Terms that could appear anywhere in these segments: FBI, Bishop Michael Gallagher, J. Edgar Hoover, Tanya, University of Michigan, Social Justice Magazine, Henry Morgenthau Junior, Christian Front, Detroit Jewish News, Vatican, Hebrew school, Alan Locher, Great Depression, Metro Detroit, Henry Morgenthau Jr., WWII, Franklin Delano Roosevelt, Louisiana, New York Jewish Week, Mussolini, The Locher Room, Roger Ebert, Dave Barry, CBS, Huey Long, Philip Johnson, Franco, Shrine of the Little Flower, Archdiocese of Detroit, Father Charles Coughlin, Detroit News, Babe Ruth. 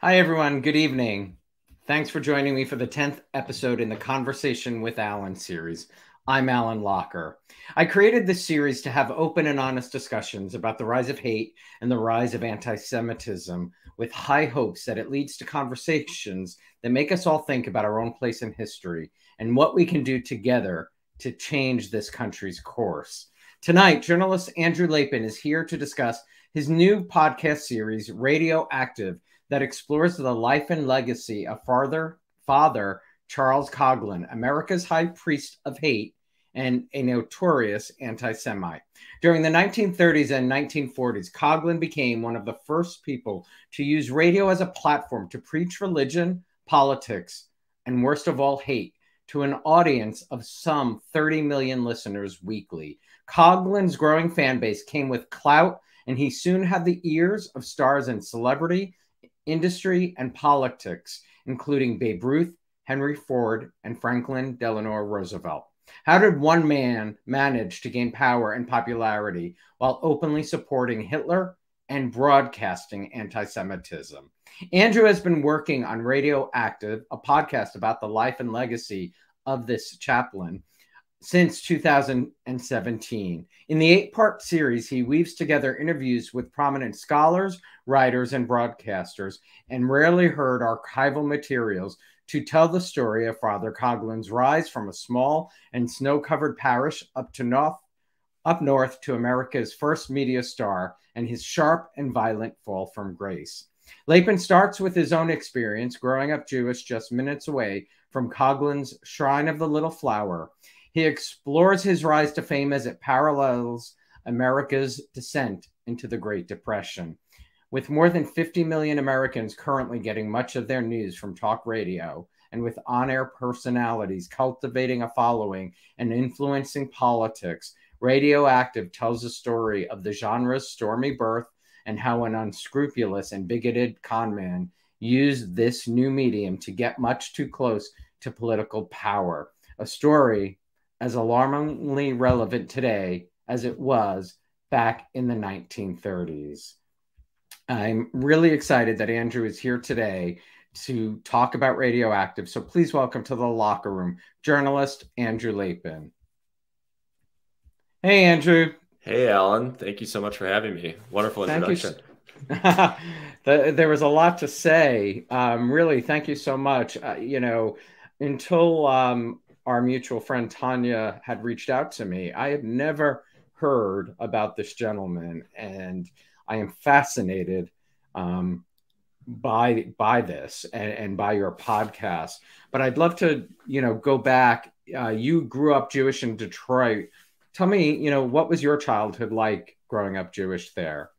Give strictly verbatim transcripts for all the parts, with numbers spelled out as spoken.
Hi, everyone. Good evening. Thanks for joining me for the tenth episode in the Conversation with Alan series. I'm Alan Locher. I created this series to have open and honest discussions about the rise of hate and the rise of anti-Semitism with high hopes that it leads to conversations that make us all think about our own place in history and what we can do together to change this country's course. Tonight, journalist Andrew Lapin is here to discuss his new podcast series, Radioactive, that explores the life and legacy of Father, Father Charles Coughlin, America's high priest of hate and a notorious anti-Semite. During the nineteen thirties and nineteen forties, Coughlin became one of the first people to use radio as a platform to preach religion, politics, and worst of all, hate to an audience of some thirty million listeners weekly. Coughlin's growing fan base came with clout, and he soon had the ears of stars in celebrity, industry, and politics, including Babe Ruth, Henry Ford, and Franklin Delano Roosevelt. How did one man manage to gain power and popularity while openly supporting Hitler and broadcasting anti-Semitism? Andrew has been working on Radioactive, a podcast about the life and legacy of this chaplain, since two thousand seventeen. In the eight-part series, he weaves together interviews with prominent scholars, writers, and broadcasters, and rarely heard archival materials to tell the story of Father Coughlin's rise from a small and snow-covered parish up to north, up north to America's first media star, and his sharp and violent fall from grace. Lapin starts with his own experience growing up Jewish just minutes away from Coughlin's Shrine of the Little Flower. He explores his rise to fame as it parallels America's descent into the Great Depression. With more than fifty million Americans currently getting much of their news from talk radio, and with on-air personalities cultivating a following and influencing politics, Radioactive tells the story of the genre's stormy birth and how an unscrupulous and bigoted con man used this new medium to get much too close to political power. A story as alarmingly relevant today as it was back in the nineteen thirties. I'm really excited that Andrew is here today to talk about Radioactive. So please welcome to the Locker Room, journalist Andrew Lapin. Hey, Andrew. Hey, Alan. Thank you so much for having me. Wonderful introduction. There was a lot to say. Um, really, thank you so much. Uh, you know, until... Um, our mutual friend Tanya had reached out to me, I had never heard about this gentleman, and I am fascinated um, by by this and, and by your podcast. But I'd love to, you know, go back. Uh, you grew up Jewish in Detroit. Tell me, you know, what was your childhood like growing up Jewish there?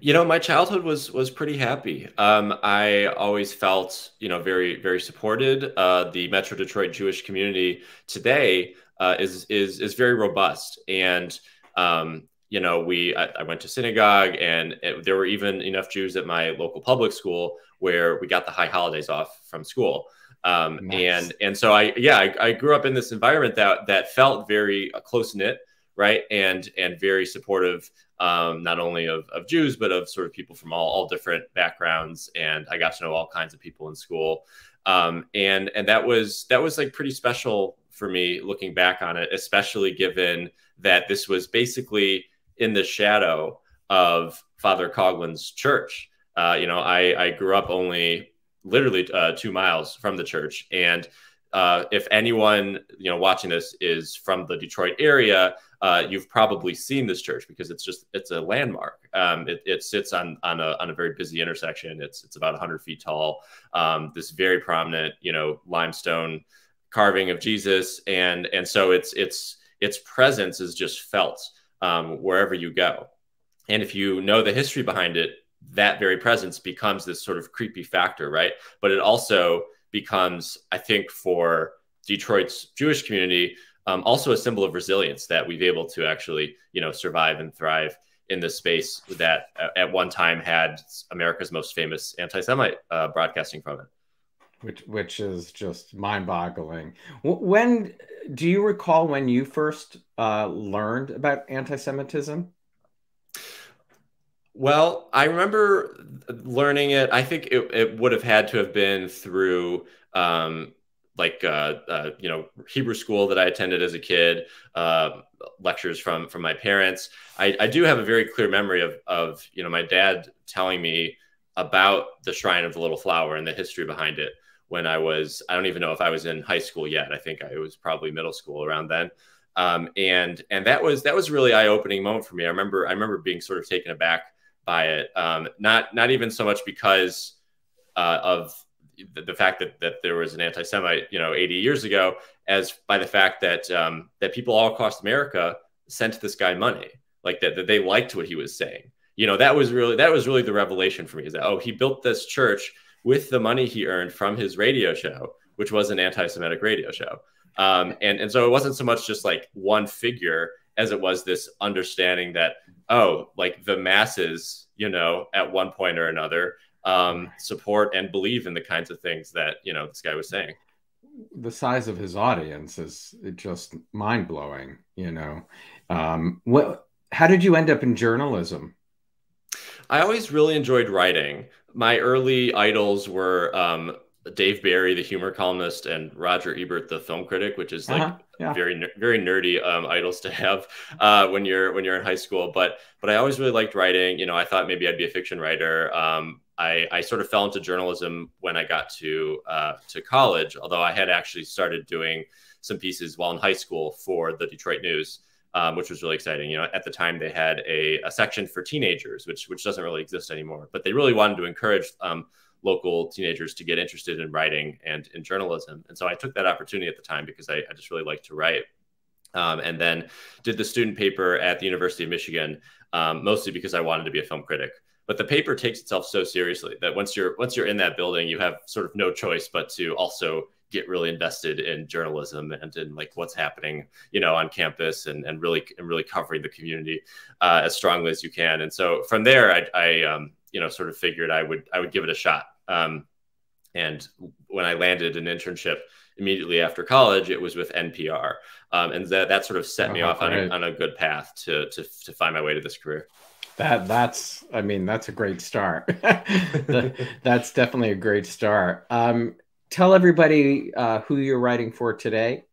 You know, my childhood was was pretty happy. Um, I always felt, you know, very, very supported. Uh, the Metro Detroit Jewish community today uh, is is is very robust. And, um, you know, we I, I went to synagogue, and it, there were even enough Jews at my local public school where we got the high holidays off from school. Um, nice. And and so I yeah, I, I grew up in this environment that that felt very close knit. Right. And and very supportive, um, not only of, of Jews, but of sort of people from all, all different backgrounds. And I got to know all kinds of people in school. Um, and and that was that was like pretty special for me looking back on it, especially given that this was basically in the shadow of Father Coughlin's church. Uh, you know, I, I grew up only literally uh, two miles from the church. And uh, if anyone, you know, watching this is from the Detroit area, Uh, you've probably seen this church because it's just it's a landmark. Um, it, it sits on on a, on a very busy intersection. It's it's about one hundred feet tall. Um, this very prominent, you know, limestone carving of Jesus, and and so it's it's its presence is just felt um, wherever you go. And if you know the history behind it, that very presence becomes this sort of creepy factor, right? But it also becomes, I think, for Detroit's Jewish community, Um, also a symbol of resilience, that we've able to actually, you know, survive and thrive in this space that at one time had America's most famous anti-Semite uh, broadcasting from it. Which, which is just mind-boggling. When, do you recall when you first uh, learned about anti-Semitism? Well, I remember learning it. I think it, it would have had to have been through um, like, uh, uh, you know, Hebrew school that I attended as a kid, uh, lectures from from my parents. I, I do have a very clear memory of, of, you know, my dad telling me about the Shrine of the Little Flower and the history behind it when I was, I don't even know if I was in high school yet. I think I was probably middle school around then. Um, and and that was that was really eye-opening moment for me. I remember I remember being sort of taken aback by it, um, not not even so much because uh, of the, the fact that that there was an anti-Semite, you know, eighty years ago, as by the fact that um, that people all across America sent this guy money, like that that they liked what he was saying. You know, that was really that was really the revelation for me, is that, oh, he built this church with the money he earned from his radio show, which was an anti-Semitic radio show, um, and and so it wasn't so much just like one figure as it was this understanding that, oh, like the masses, you know, at one point or another, um, support and believe in the kinds of things that, you know, this guy was saying. The size of his audience is just mind blowing, you know. Um, what, how did you end up in journalism? I always really enjoyed writing. My early idols were um, Dave Barry, the humor columnist, and Roger Ebert, the film critic, which is like uh-huh. yeah. very, very nerdy um, idols to have uh, when you're when you're in high school. But but I always really liked writing. You know, I thought maybe I'd be a fiction writer. Um, I I sort of fell into journalism when I got to uh, to college, although I had actually started doing some pieces while in high school for the Detroit News, um, which was really exciting. You know, at the time they had a, a section for teenagers, which which doesn't really exist anymore, but they really wanted to encourage Um, local teenagers to get interested in writing and in journalism. And so I took that opportunity at the time because I, I just really liked to write. Um, and then did the student paper at the University of Michigan, um, mostly because I wanted to be a film critic. But the paper takes itself so seriously that once you're once you're in that building, you have sort of no choice but to also get really invested in journalism and in like what's happening, you know, on campus, and, and really and really covering the community uh, as strongly as you can. And so from there, I, I um, you know, sort of figured I would I would give it a shot. Um, and when I landed an internship immediately after college, it was with N P R. Um, and that, that sort of set me oh, off on a, on a good path to, to, to find my way to this career. That that's, I mean, that's a great start. That's definitely a great start. Um, tell everybody uh, who you're writing for today.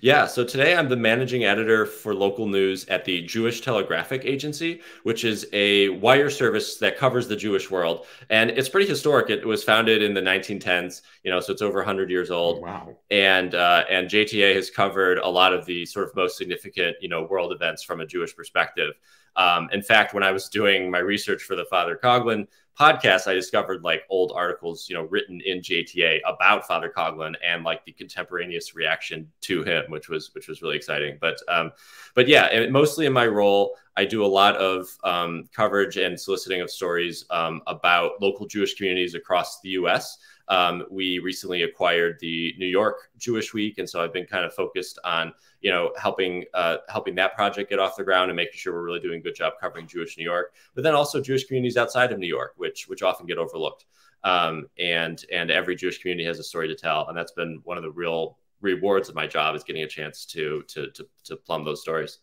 Yeah, so today I'm the managing editor for local news at the Jewish Telegraphic Agency, which is a wire service that covers the Jewish world. And it's pretty historic. It was founded in the nineteen tens, you know, so it's over one hundred years old. Oh, wow. And uh, and J T A has covered a lot of the sort of most significant, you know, world events from a Jewish perspective. Um, in fact, when I was doing my research for the Father Coughlin podcast, I discovered like old articles, you know, written in J T A about Father Coughlin and like the contemporaneous reaction to him, which was which was really exciting. But um, but yeah, and mostly in my role, I do a lot of um, coverage and soliciting of stories um, about local Jewish communities across the U S Um, we recently acquired the New York Jewish Week, and so I've been kind of focused on, you know, helping uh, helping that project get off the ground and making sure we're really doing a good job covering Jewish New York, but then also Jewish communities outside of New York, which which often get overlooked. Um, and and every Jewish community has a story to tell, and that's been one of the real rewards of my job, is getting a chance to to to, to plumb those stories.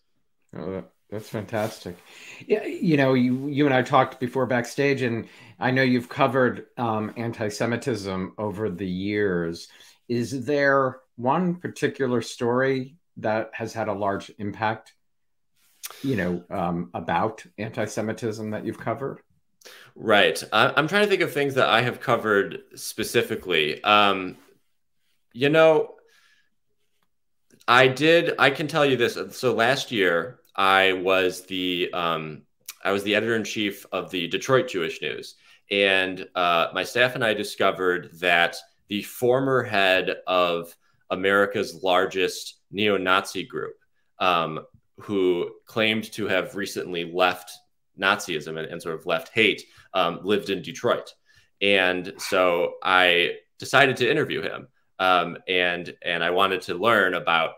Uh. That's fantastic. Yeah, you know, you you and I talked before backstage, and I know you've covered um, anti-Semitism over the years. Is there one particular story that has had a large impact, you know, um, about anti-Semitism that you've covered? Right. I, I'm trying to think of things that I have covered specifically. Um, you know, I did. I can tell you this. So last year, I was the um, I was the editor-in-chief of the Detroit Jewish News, and uh, my staff and I discovered that the former head of America's largest neo-Nazi group, um, who claimed to have recently left Nazism and, and sort of left hate, um, lived in Detroit, and so I decided to interview him, um, and and I wanted to learn about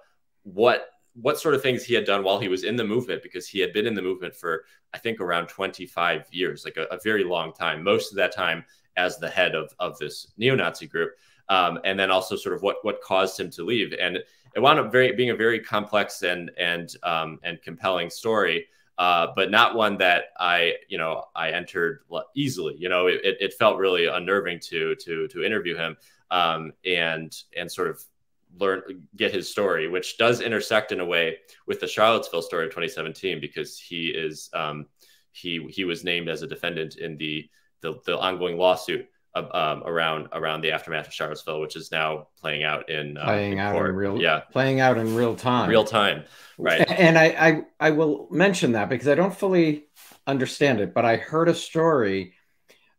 what. what sort of things he had done while he was in the movement, because he had been in the movement for, I think, around twenty-five years, like a, a very long time, most of that time as the head of, of this neo-Nazi group. Um, and then also sort of what, what caused him to leave. And it wound up very, being a very complex and, and, um, and compelling story. uh, but not one that I, you know, I entered easily. You know, it, it felt really unnerving to to to interview him um, and and sort of learn, get his story, which does intersect in a way with the Charlottesville story of twenty seventeen, because he is um, he he was named as a defendant in the the, the ongoing lawsuit of, um, around around the aftermath of Charlottesville, which is now playing out in uh, playing in out court. in real yeah playing out in real time real time right. And I, I I will mention that because I don't fully understand it, but I heard a story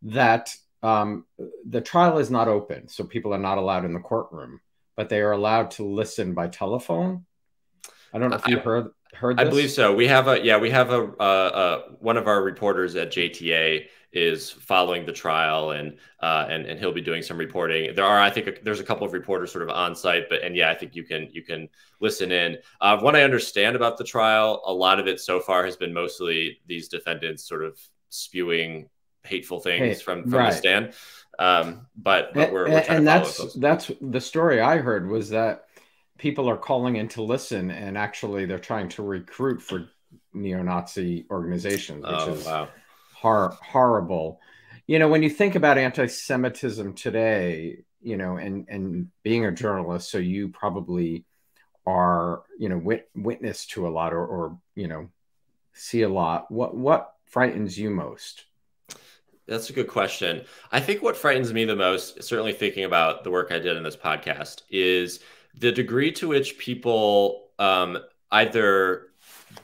that um, the trial is not open, so people are not allowed in the courtroom, but they are allowed to listen by telephone. I don't know if you heard heard this? I believe so. We have a yeah, we have a uh, uh, one of our reporters at J T A is following the trial, and uh, and and he'll be doing some reporting. There are, I think, a, there's a couple of reporters sort of on site, but and yeah, I think you can you can listen in. Uh, what I understand about the trial, a lot of it so far has been mostly these defendants sort of spewing hateful things hey, from, from right. the stand. Um, but, but we're, we're trying and to follow that's those. That's the story I heard, was that people are calling in to listen, and actually they're trying to recruit for neo-Nazi organizations, which oh, is wow. hor horrible. You know, when you think about anti-Semitism today, you know, and and being a journalist, so you probably are, you know, wit witness to a lot, or, or you know, see a lot. What what frightens you most? That's a good question. I think what frightens me the most, certainly thinking about the work I did in this podcast, is the degree to which people um, either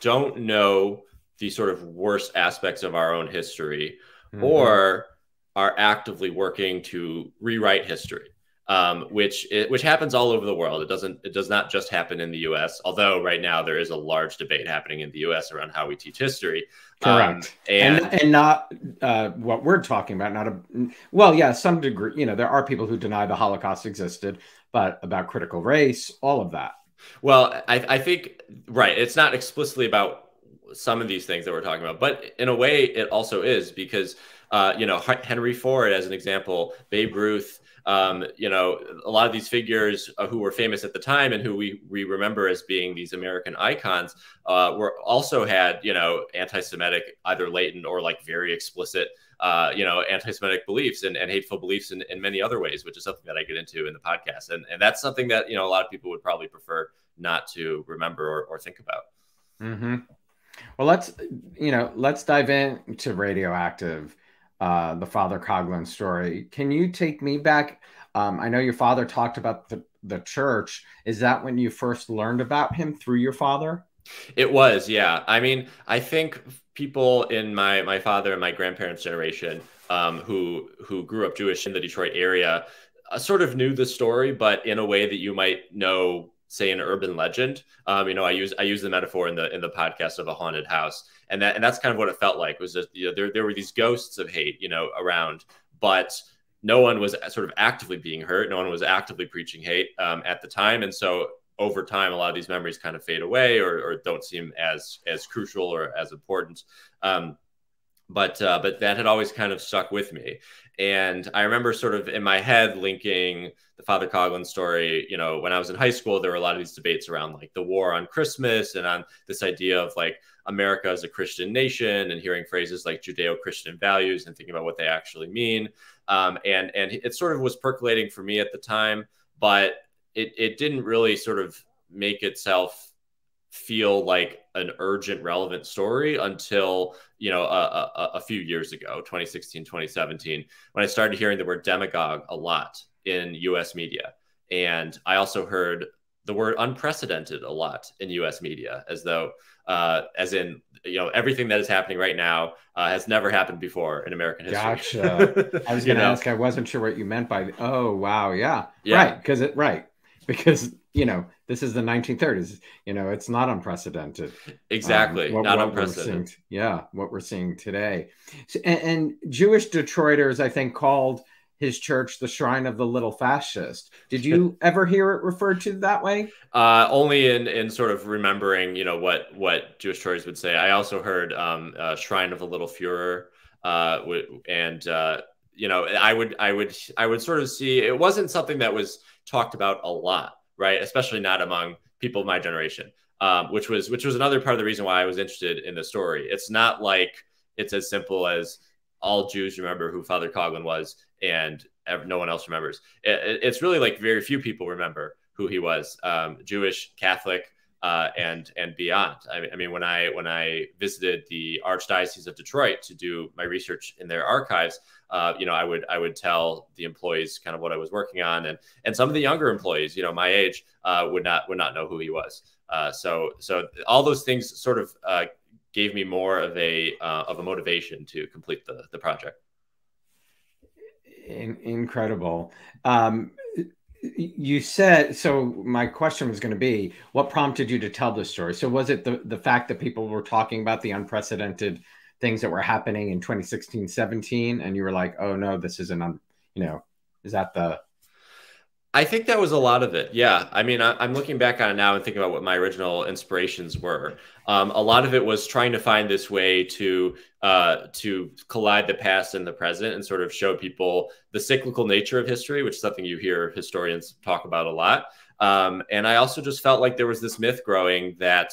don't know the sort of worst aspects of our own history, mm-hmm. or are actively working to rewrite history, um, which it, which happens all over the world. It doesn't. It does not just happen in the U S, although right now there is a large debate happening in the U S around how we teach history. Correct. Um, and, and and not uh, what we're talking about. Not a well, yeah, some degree. You know, there are people who deny the Holocaust existed, but about critical race, all of that. Well, I, I think right. It's not explicitly about some of these things that we're talking about, but in a way, it also is, because uh, you know, Henry Ford, as an example, Babe Ruth. Um, you know, a lot of these figures uh, who were famous at the time and who we, we remember as being these American icons uh, were also had, you know, anti-Semitic, either latent or like very explicit, uh, you know, anti-Semitic beliefs and, and hateful beliefs in, in many other ways, which is something that I get into in the podcast. And, and that's something that, you know, a lot of people would probably prefer not to remember or, or think about. Mm-hmm. Well, let's, you know, let's dive into Radioactive. Uh, the Father Coughlin story. Can you take me back? Um, I know your father talked about the, the church. Is that when you first learned about him, through your father? It was, yeah. I mean, I think people in my, my father and my grandparents' generation um, who, who grew up Jewish in the Detroit area uh, sort of knew the story, but in a way that you might know, say, an urban legend. Um, you know, I use I use the metaphor in the in the podcast of a haunted house, and that and that's kind of what it felt like. Was just, you know, there there were these ghosts of hate, you know, around, but no one was sort of actively being hurt. No one was actively preaching hate um, at the time, and so over time, a lot of these memories kind of fade away or, or don't seem as as crucial or as important. Um, but uh, but that had always kind of stuck with me. And I remember sort of in my head linking the Father Coughlin story, you know, when I was in high school, there were a lot of these debates around like the war on Christmas and on this idea of like America as a Christian nation, and hearing phrases like Judeo-Christian values and thinking about what they actually mean. Um, and, and it sort of was percolating for me at the time, but it, it didn't really sort of make itself feel like an urgent, relevant story until, you know, a, a, a few years ago, twenty sixteen, twenty seventeen, when I started hearing the word demagogue a lot in U S media. And I also heard the word unprecedented a lot in U S media, as though, uh, as in, you know, everything that is happening right now uh, has never happened before in American history. Gotcha. I was going to ask, I wasn't sure what you meant by, oh, wow. Yeah. yeah. Right. Because it, right. Because, you know, this is the nineteen thirties, you know, it's not unprecedented. Exactly. Um, what, not what unprecedented. Seeing, yeah. What we're seeing today. So, and, and Jewish Detroiters, I think, called his church the Shrine of the Little Fascist. Did you ever hear it referred to that way? Uh, only in, in sort of remembering, you know, what, what Jewish Detroiters would say. I also heard um, uh, Shrine of the Little Führer uh, and, uh, you know, I would, I would, I would sort of see, it wasn't something that was talked about a lot, right? Especially not among people of my generation. um, which was which was another part of the reason why I was interested in the story. It's not like it's as simple as all Jews remember who Father Coughlin was and no one else remembers. It, it's really like very few people remember who he was, um, Jewish, Catholic, uh, and and beyond. I mean, I mean, when I when I visited the Archdiocese of Detroit to do my research in their archives, uh, you know, I would I would tell the employees kind of what I was working on, and and some of the younger employees, you know, my age, uh, would not would not know who he was. Uh, so so all those things sort of uh, gave me more of a uh, of a motivation to complete the the project. In, incredible. Um, You said, so my question was going to be, what prompted you to tell this story? So was it the, the fact that people were talking about the unprecedented things that were happening in twenty sixteen, seventeen, and you were like, oh no, this isn't, un you know, is that the... I think that was a lot of it. Yeah. I mean, I, I'm looking back on it now and thinking about what my original inspirations were. Um, a lot of it was trying to find this way to uh, to collide the past and the present and sort of show people the cyclical nature of history, which is something you hear historians talk about a lot. Um, and I also just felt like there was this myth growing that,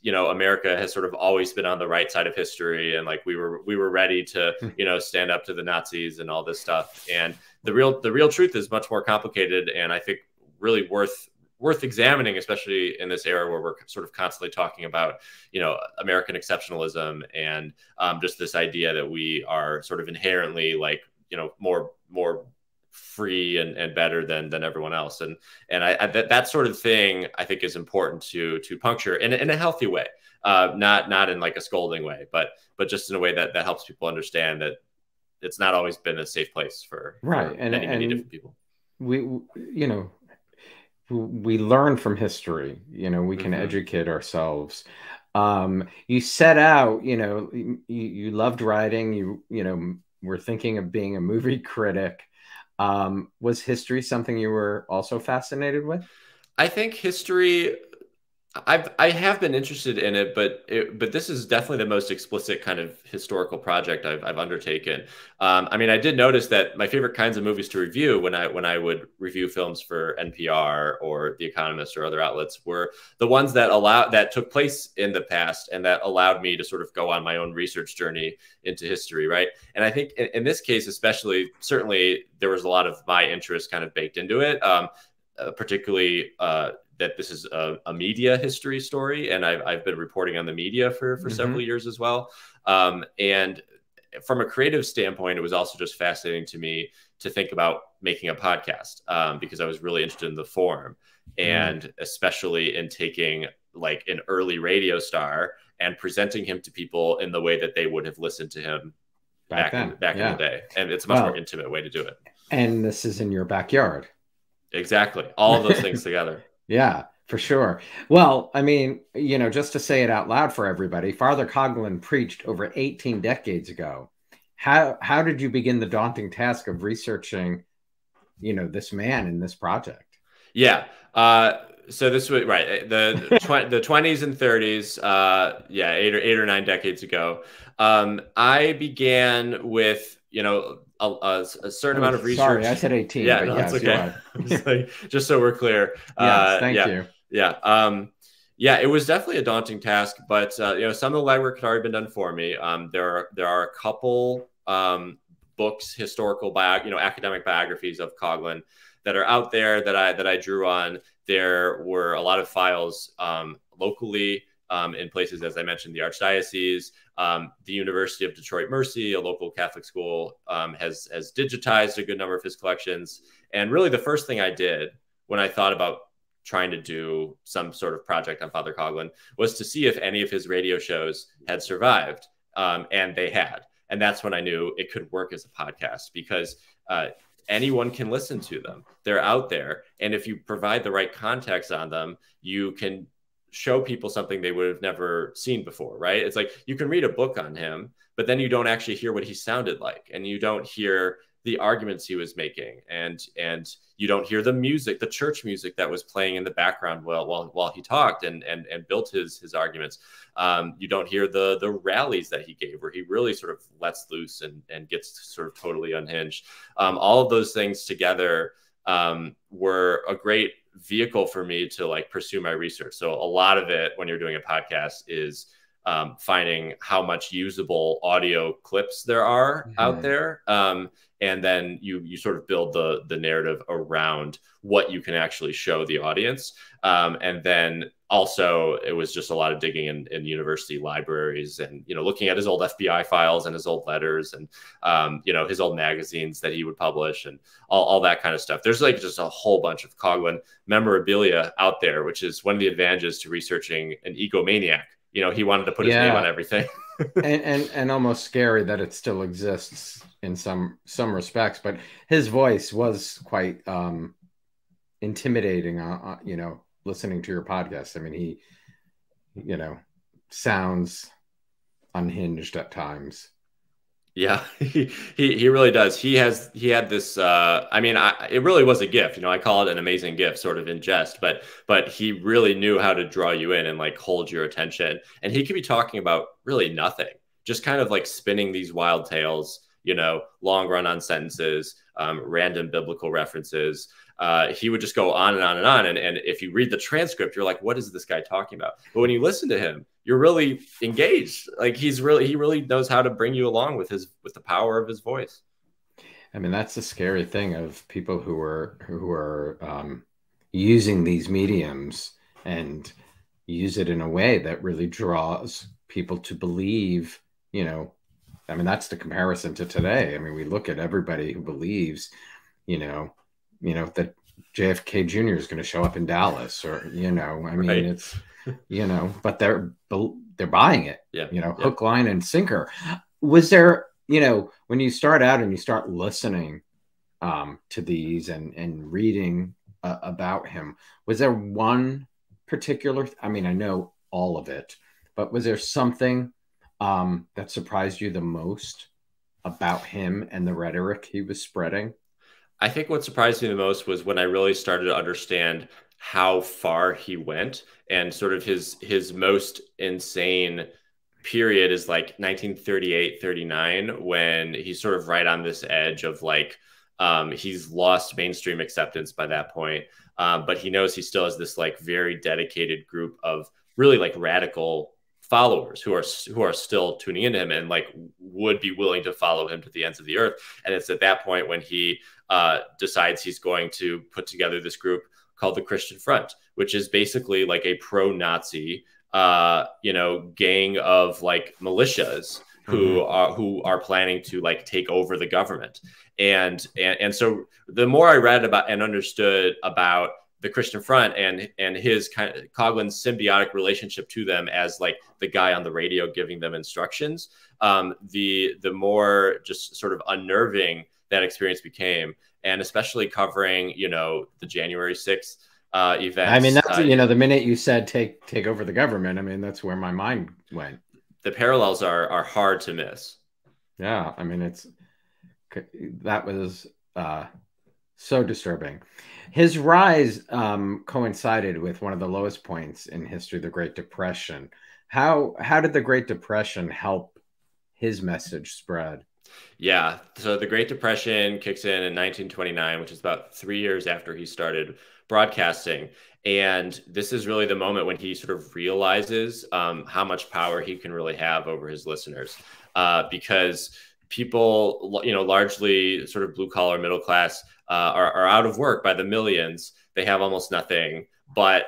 you know, America has sort of always been on the right side of history. And like we were we were ready to, you know, stand up to the Nazis and all this stuff. And the real the real truth is much more complicated, and I think really worth worth examining, especially in this era where we're sort of constantly talking about, you know, American exceptionalism and um, just this idea that we are sort of inherently like, you know, more more free and, and better than than everyone else. And and I, I that, that sort of thing, I think, is important to to puncture in, in a healthy way, uh, not not in like a scolding way, but but just in a way that that helps people understand that it's not always been a safe place for, right. for and, many, many and different people. We, you know, we learn from history, you know, we can mm-hmm. educate ourselves. Um, you set out, you know, you, you loved writing, you, you know, were thinking of being a movie critic. Um, was history something you were also fascinated with? I think history, I've, I have been interested in it, but it, but this is definitely the most explicit kind of historical project I've, I've undertaken. Um, I mean, I did notice that my favorite kinds of movies to review when I when I would review films for N P R or The Economist or other outlets were the ones that allow that took place in the past and that allowed me to sort of go on my own research journey into history, right? And I think in, in this case, especially, certainly there was a lot of my interest kind of baked into it, um, uh, particularly. Uh, that this is a, a media history story. And I've, I've been reporting on the media for, for mm-hmm. several years as well. Um, and from a creative standpoint, it was also just fascinating to me to think about making a podcast um, because I was really interested in the form mm-hmm. and especially in taking like an early radio star and presenting him to people in the way that they would have listened to him back, back, in, back yeah. in the day. And it's a much wow. more intimate way to do it. And this is in your backyard. Exactly. All of those things together. Yeah, for sure. Well, I mean, you know, just to say it out loud for everybody, Father Coughlin preached over eighteen decades ago. How how did you begin the daunting task of researching, you know, this man in this project? Yeah. Uh, so this was right the tw the twenties and thirties. Uh, yeah, eight or eight or nine decades ago. Um, I began with you know. A, a, a certain oh, amount of research. Sorry, I said eighteen. Yeah, no, yes, that's okay. Just, like, just so we're clear. Uh, yes, thank yeah, you. Yeah, um, yeah. It was definitely a daunting task, but uh, you know, some of the legwork had already been done for me. Um, there are there are a couple um, books, historical bio, you know, academic biographies of Coughlin that are out there that I that I drew on. There were a lot of files um, locally. Um, in places, as I mentioned, the Archdiocese, um, the University of Detroit Mercy, a local Catholic school, um, has, has digitized a good number of his collections. And really the first thing I did when I thought about trying to do some sort of project on Father Coughlin was to see if any of his radio shows had survived. Um, and they had. And that's when I knew it could work as a podcast because uh, anyone can listen to them. They're out there. And if you provide the right context on them, you can show people something they would have never seen before, right? It's like you can read a book on him, but then you don't actually hear what he sounded like, and you don't hear the arguments he was making, and and you don't hear the music, the church music that was playing in the background while while, while he talked and and and built his his arguments. Um, you don't hear the the rallies that he gave, where he really sort of lets loose and and gets sort of totally unhinged. Um, all of those things together um, were a great vehicle for me to like pursue my research. So a lot of it when you're doing a podcast is um, finding how much usable audio clips there are mm-hmm. out there. Um, and then you, you sort of build the, the narrative around what you can actually show the audience. Um, and then also it was just a lot of digging in, in university libraries and, you know, looking at his old F B I files and his old letters and, um, you know, his old magazines that he would publish and all, all that kind of stuff. There's like just a whole bunch of Coughlin memorabilia out there, which is one of the advantages to researching an egomaniac. You know, he wanted to put his yeah. name on everything. and, and and almost scary that it still exists in some some respects, but his voice was quite um, intimidating, uh, uh, you know, listening to your podcast. I mean, he, you know, sounds unhinged at times. Yeah, he, he, he really does. He has, he had this, uh, I mean, I, it really was a gift, you know, I call it an amazing gift sort of in jest, but, but he really knew how to draw you in and like hold your attention. And he could be talking about really nothing, just kind of like spinning these wild tales, you know, long run on sentences, um, random biblical references. Uh, he would just go on and on and on. And, and if you read the transcript, you're like, what is this guy talking about? But when you listen to him, you're really engaged. Like he's really, he really knows how to bring you along with his, with the power of his voice. I mean, that's the scary thing of people who are, who are um, using these mediums and use it in a way that really draws people to believe, you know, I mean, that's the comparison to today. I mean, we look at everybody who believes, you know, you know, that J F K Junior is going to show up in Dallas or, you know, I mean, right. it's, you know, but they're, they're buying it, yeah. you know, yeah. hook, line, and sinker. Was there, you know, when you start out and you start listening um, to these and, and reading uh, about him, was there one particular, I mean, I know all of it, but was there something um, that surprised you the most about him and the rhetoric he was spreading? I think what surprised me the most was when I really started to understand how far he went, and sort of his, his most insane period is like nineteen thirty-eight, thirty-nine, when he's sort of right on this edge of like, um, he's lost mainstream acceptance by that point. Um, but he knows he still has this like very dedicated group of really like radical followers who are who are still tuning into him and like would be willing to follow him to the ends of the earth. And it's at that point when he uh, decides he's going to put together this group called the Christian Front, which is basically like a pro-Nazi, uh, you know, gang of like militias who are who are planning to like take over the government. And and and so the more I read about and understood about the Christian Front and and his kind of Coughlin's symbiotic relationship to them as like the guy on the radio giving them instructions, um, the the more just sort of unnerving that experience became, and especially covering, you know, the January sixth uh, events. I mean, that's, uh, you know, the minute you said take take over the government, I mean, that's where my mind went. The parallels are are hard to miss. Yeah, I mean, it's that was. Uh... So disturbing. His rise um, coincided with one of the lowest points in history, the Great Depression. How how did the Great Depression help his message spread? Yeah, so the Great Depression kicks in in nineteen twenty-nine, which is about three years after he started broadcasting. And this is really the moment when he sort of realizes um, how much power he can really have over his listeners, uh, because people, you know, largely sort of blue collar middle class uh, are, are out of work by the millions. They have almost nothing, but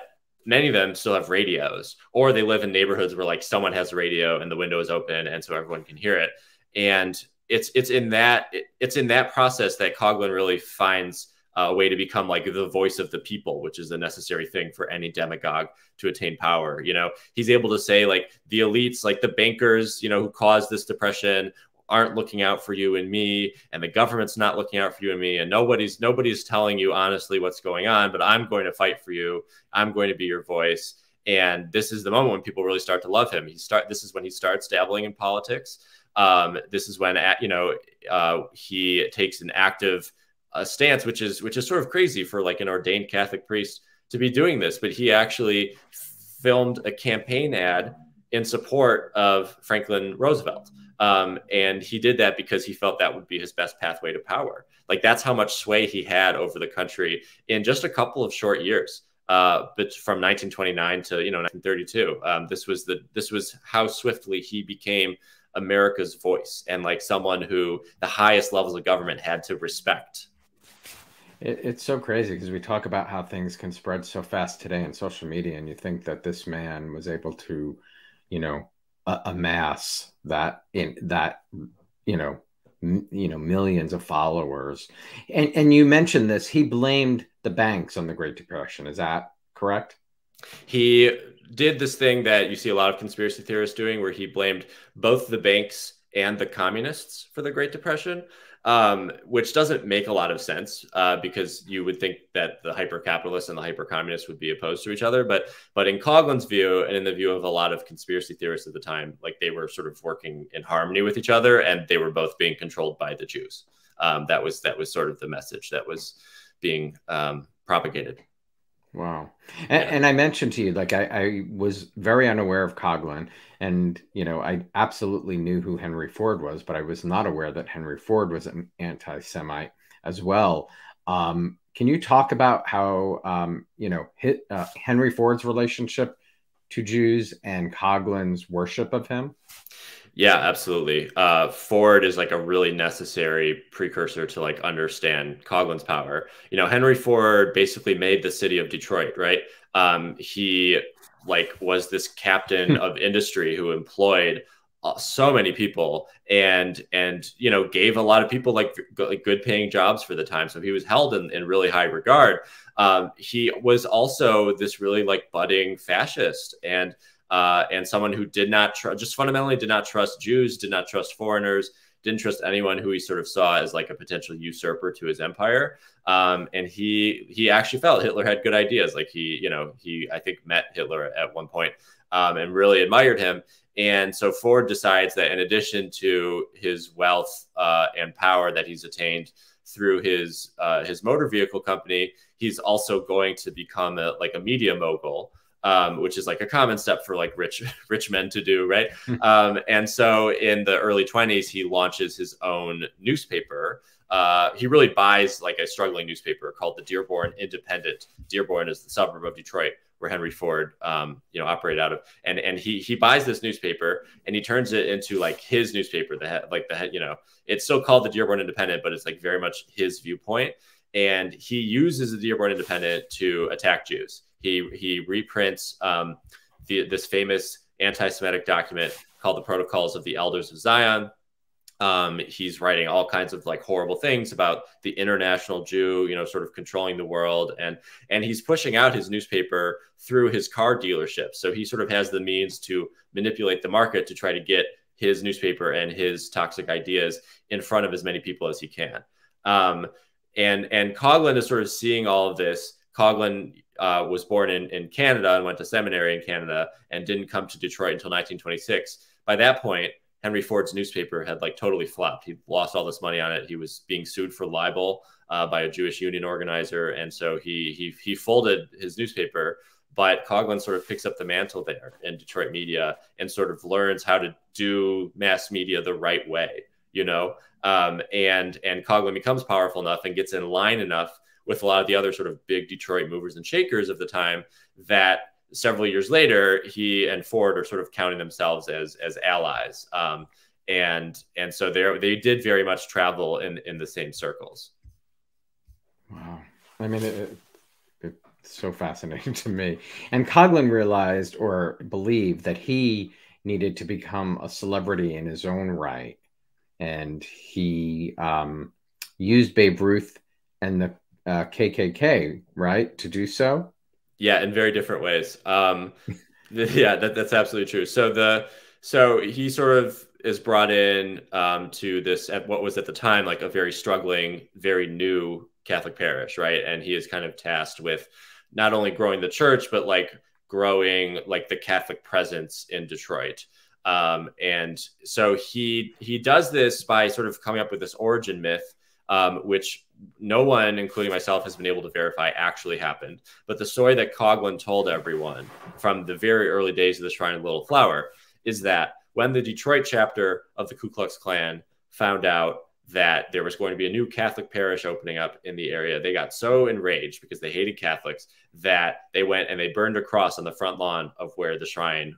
many of them still have radios, or they live in neighborhoods where like someone has a radio and the window is open, and so everyone can hear it. And it's it's in that it's in that process that Coughlin really finds a way to become like the voice of the people, which is a necessary thing for any demagogue to attain power. You know, he's able to say like the elites, like the bankers, you know, who caused this depression, aren't looking out for you and me, and the government's not looking out for you and me, and nobody's nobody's telling you honestly what's going on, but I'm going to fight for you. I'm going to be your voice. And this is the moment when people really start to love him. He start this is when he starts dabbling in politics. Um, this is when you know uh, he takes an active uh, stance, which is which is sort of crazy for like an ordained Catholic priest to be doing this, but he actually filmed a campaign ad in support of Franklin Roosevelt. Um, and he did that because he felt that would be his best pathway to power. Like, that's how much sway he had over the country in just a couple of short years, uh, but from nineteen twenty-nine to, you know, nineteen thirty-two. Um, this was the, this was how swiftly he became America's voice, and like someone who the highest levels of government had to respect. It, it's so crazy because we talk about how things can spread so fast today in social media, and you think that this man was able to, you know, uh, amass that in that, you know, m you know, millions of followers. And, and you mentioned this, he blamed the banks on the Great Depression. Is that correct? He did this thing that you see a lot of conspiracy theorists doing, where he blamed both the banks and the communists for the Great Depression, um, which doesn't make a lot of sense, uh, because you would think that the hyper-capitalists and the hyper-communists would be opposed to each other. But but in Coughlin's view, and in the view of a lot of conspiracy theorists at the time, like, they were sort of working in harmony with each other, and they were both being controlled by the Jews. Um, that was that was sort of the message that was being um, propagated. Wow. And, and I mentioned to you, like, I, I was very unaware of Coughlin, and, you know, I absolutely knew who Henry Ford was, but I was not aware that Henry Ford was an anti-Semite as well. Um, can you talk about how, um, you know, hit, uh, Henry Ford's relationship to Jews and Coughlin's worship of him? Yeah, absolutely. Uh, Ford is like a really necessary precursor to like understand Coughlin's power. You know, Henry Ford basically made the city of Detroit, right? Um, he like was this captain of industry who employed uh, so many people, and, and, you know, gave a lot of people like, like good paying jobs for the time. So he was held in, in really high regard. Um, he was also this really like budding fascist, and Uh, and someone who did not tr just fundamentally did not trust Jews, did not trust foreigners, didn't trust anyone who he sort of saw as like a potential usurper to his empire. Um, and he he actually felt Hitler had good ideas. Like he, you know, he, I think, met Hitler at one point, um, and really admired him. And so Ford decides that in addition to his wealth uh, and power that he's attained through his uh, his motor vehicle company, he's also going to become a, like a media mogul. Um, which is like a common step for like rich, rich men to do, right? Um, and so in the early twenties, he launches his own newspaper. Uh, he really buys like a struggling newspaper called the Dearborn Independent. Dearborn is the suburb of Detroit where Henry Ford, um, you know, operated out of. And and he he buys this newspaper, and he turns it into like his newspaper. The like the you know, it's still called the Dearborn Independent, but it's like very much his viewpoint. And he uses the Dearborn Independent to attack Jews. He, he reprints um, the, this famous anti-Semitic document called the Protocols of the Elders of Zion. Um, he's writing all kinds of like horrible things about the international Jew, you know, sort of controlling the world. And, and he's pushing out his newspaper through his car dealership. So he sort of has the means to manipulate the market to try to get his newspaper and his toxic ideas in front of as many people as he can. Um, and, and Coughlin is sort of seeing all of this. Coughlin uh, was born in, in Canada and went to seminary in Canada, and didn't come to Detroit until nineteen twenty-six. By that point, Henry Ford's newspaper had like totally flopped. He lost all this money on it. He was being sued for libel uh, by a Jewish union organizer. And so he, he, he folded his newspaper, but Coughlin sort of picks up the mantle there in Detroit media and sort of learns how to do mass media the right way, you know? Um, and, and Coughlin becomes powerful enough and gets in line enough with a lot of the other sort of big Detroit movers and shakers of the time, that several years later, he and Ford are sort of counting themselves as, as allies. Um, and, and so they did very much travel in, in the same circles. Wow. I mean, it, it, it's so fascinating to me. And Coughlin realized or believed that he needed to become a celebrity in his own right. And he um, used Babe Ruth and the Uh, K K K, right, to do so? Yeah, in very different ways. Um, yeah, that, that's absolutely true. So the so he sort of is brought in um, to this at what was at the time like a very struggling, very new Catholic parish, right? And he is kind of tasked with not only growing the church, but like growing like the Catholic presence in Detroit. Um, and so he he does this by sort of coming up with this origin myth um, which no one, including myself, has been able to verify actually happened. But the story that Coughlin told everyone from the very early days of the Shrine of the Little Flower is that when the Detroit chapter of the Ku Klux Klan found out that there was going to be a new Catholic parish opening up in the area, they got so enraged because they hated Catholics that they went and they burned a cross on the front lawn of where the Shrine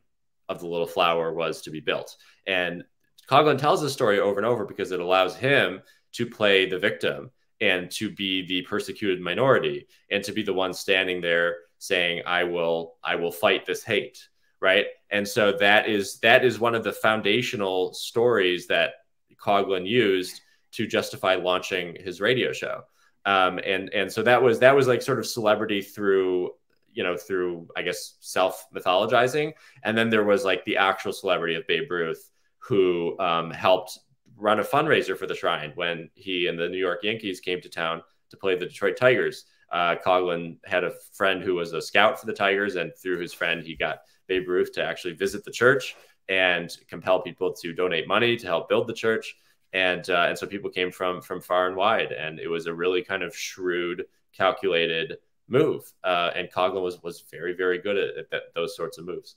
of the Little Flower was to be built. And Coughlin tells this story over and over because it allows him to play the victim and to be the persecuted minority and to be the one standing there saying, I will, I will fight this hate. Right. And so that is, that is one of the foundational stories that Coughlin used to justify launching his radio show. Um, and, and so that was, that was like sort of celebrity through, you know, through, I guess, self mythologizing. And then there was like the actual celebrity of Babe Ruth, who um, helped run a fundraiser for the Shrine when he and the New York Yankees came to town to play the Detroit Tigers. Uh, Coughlin had a friend who was a scout for the Tigers, and through his friend, he got Babe Ruth to actually visit the church and compel people to donate money to help build the church. And, uh, and so people came from, from far and wide, and it was a really kind of shrewd, calculated move. Uh, and Coughlin was, was very, very good at, at that, those sorts of moves.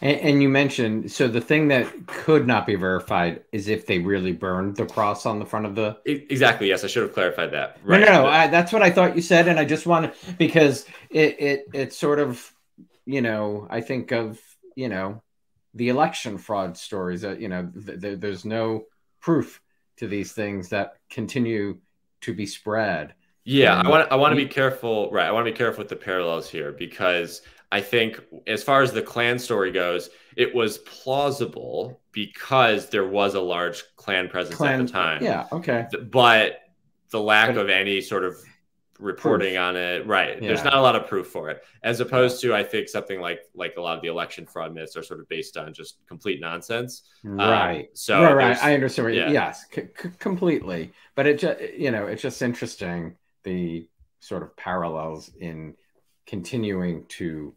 And, and you mentioned, so the thing that could not be verified is if they really burned the cross on the front of the... Exactly. Yes. I should have clarified that. Right. No, no, no I, that's what I thought you said. And I just want to, because it, it, it's sort of, you know, I think of, you know, the election fraud stories that, you know, th th there's no proof to these things that continue to be spread. Yeah, I want I want to be careful, right? I want to be careful with the parallels here, because I think as far as the Klan story goes, it was plausible because there was a large Klan presence Klan, at the time. Yeah, okay. But the lack but, of any sort of reporting proof. on it, right? Yeah. There's not a lot of proof for it, as opposed to I think something like like a lot of the election fraud myths are sort of based on just complete nonsense, right? Um, so right, right. I understand. Yeah. Yes, c c completely. But it just you know it's just interesting the sort of parallels in continuing to,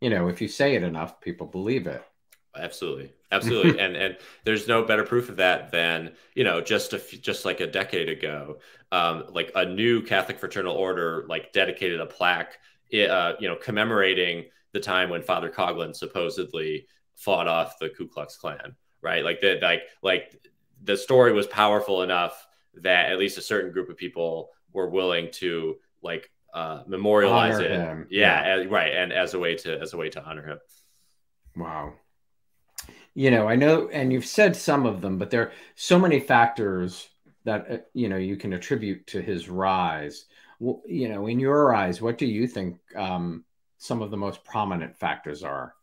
you know, if you say it enough, people believe it. Absolutely. Absolutely. and and there's no better proof of that than, you know, just a f just like a decade ago, um, like a new Catholic fraternal order, like dedicated a plaque, uh, you know, commemorating the time when Father Coughlin supposedly fought off the Ku Klux Klan. Right. Like that, like, like the story was powerful enough that at least a certain group of people were willing to like uh, memorialize honor it. Him. Yeah. yeah. As, right. And as a way to, as a way to honor him. Wow. You know, I know, and you've said some of them, but there are so many factors that, uh, you know, you can attribute to his rise. Well, you know, in your eyes, what do you think um, some of the most prominent factors are?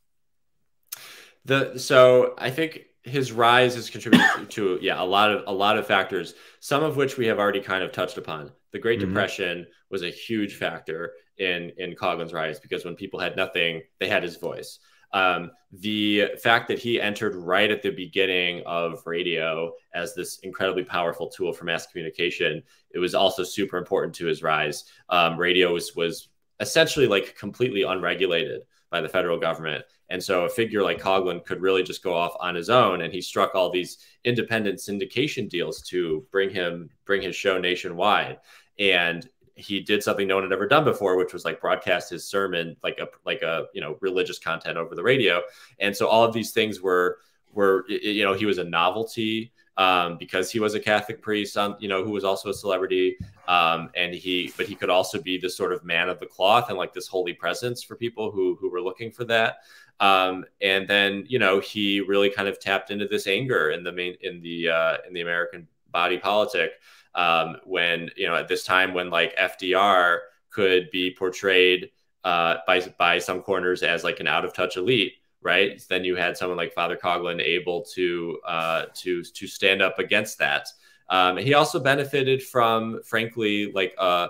The, so I think his rise is contributed to, yeah, a lot of, a lot of factors, some of which we have already kind of touched upon. The Great mm-hmm. Depression was a huge factor in, in Coughlin's rise, because when people had nothing, they had his voice. Um, the fact that he entered right at the beginning of radio as this incredibly powerful tool for mass communication, it was also super important to his rise. Um, radio was, was essentially like completely unregulated by the federal government. And so a figure like Coughlin could really just go off on his own. And he struck all these independent syndication deals to bring him, bring his show nationwide. And he did something no one had ever done before, which was like broadcast his sermon, like a, like a, you know, religious content over the radio. And so all of these things were, were, you know, he was a novelty um, because he was a Catholic priest, um, you know, who was also a celebrity. Um, and he, but he could also be this sort of man of the cloth and like this holy presence for people who, who were looking for that. Um, and then, you know, he really kind of tapped into this anger in the main, in the, uh, in the American body politic. Um, when, you know, at this time when like F D R could be portrayed uh, by, by some corners as like an out of touch elite, right? Then you had someone like Father Coughlin able to, uh, to, to stand up against that. Um, he also benefited from, frankly, like a,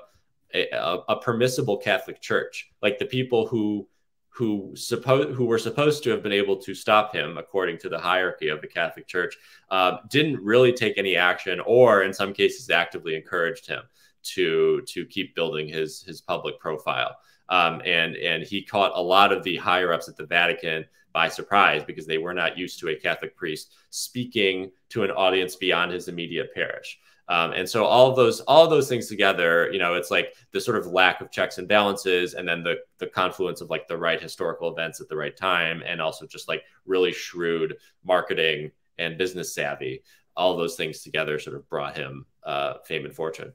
a, a permissible Catholic Church, like the people who, who supposed who were supposed to have been able to stop him, according to the hierarchy of the Catholic Church, uh, didn't really take any action, or in some cases actively encouraged him to to keep building his his public profile. Um, and and he caught a lot of the higher ups at the Vatican by surprise, because they were not used to a Catholic priest speaking to an audience beyond his immediate parish. Um, and so all those all those things together, you know, it's like the sort of lack of checks and balances, and then the the confluence of like the right historical events at the right time, and also just like really shrewd marketing and business savvy. All those things together sort of brought him uh, fame and fortune.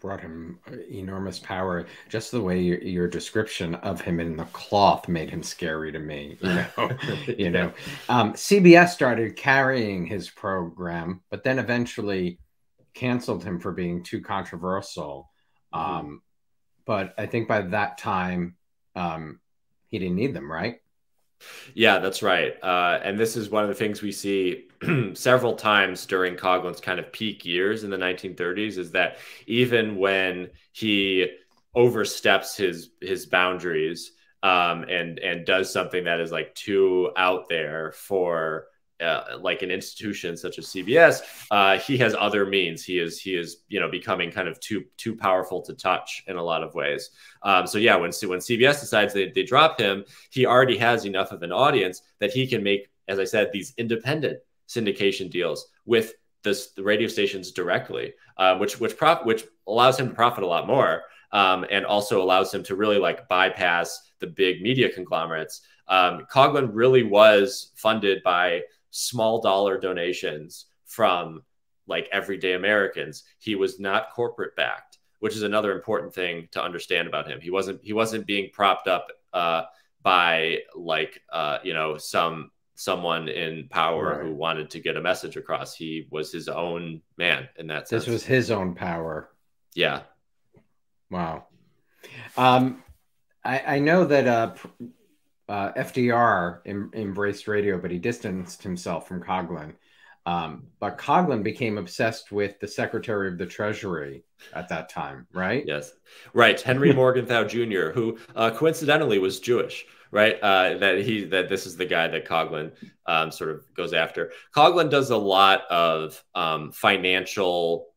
Brought him enormous power. Just the way your, your description of him in the cloth made him scary to me. You know, you know. Um, C B S started carrying his program, but then eventually canceled him for being too controversial. Mm-hmm. Um, but I think by that time, um, he didn't need them, right? Yeah, that's right. Uh, and this is one of the things we see several times during Coughlin's kind of peak years in the nineteen thirties, is that even when he oversteps his his boundaries um, and and does something that is like too out there for uh, like an institution such as C B S, uh, he has other means. He is he is you know becoming kind of too too powerful to touch in a lot of ways. Um, so yeah, when when C B S decides they they drop him, he already has enough of an audience that he can make, as I said, these independent syndication deals with this, the radio stations directly, uh, which which prop which allows him to profit a lot more, um, and also allows him to really like bypass the big media conglomerates. Um, Coughlin really was funded by small dollar donations from like everyday Americans. He was not corporate backed, which is another important thing to understand about him. He wasn't he wasn't being propped up uh, by like uh, you know some someone in power, right, who wanted to get a message across. He was his own man in that sense. This was his own power. Yeah. Wow. Um, I, I know that uh, uh, F D R em embraced radio, but he distanced himself from Coughlin. Um, but Coughlin became obsessed with the Secretary of the Treasury at that time, right? Yes. Right. Henry Morgenthau Junior, who uh, coincidentally was Jewish. Right, uh, that he that this is the guy that Coughlin um, sort of goes after. Coughlin does a lot of um, financial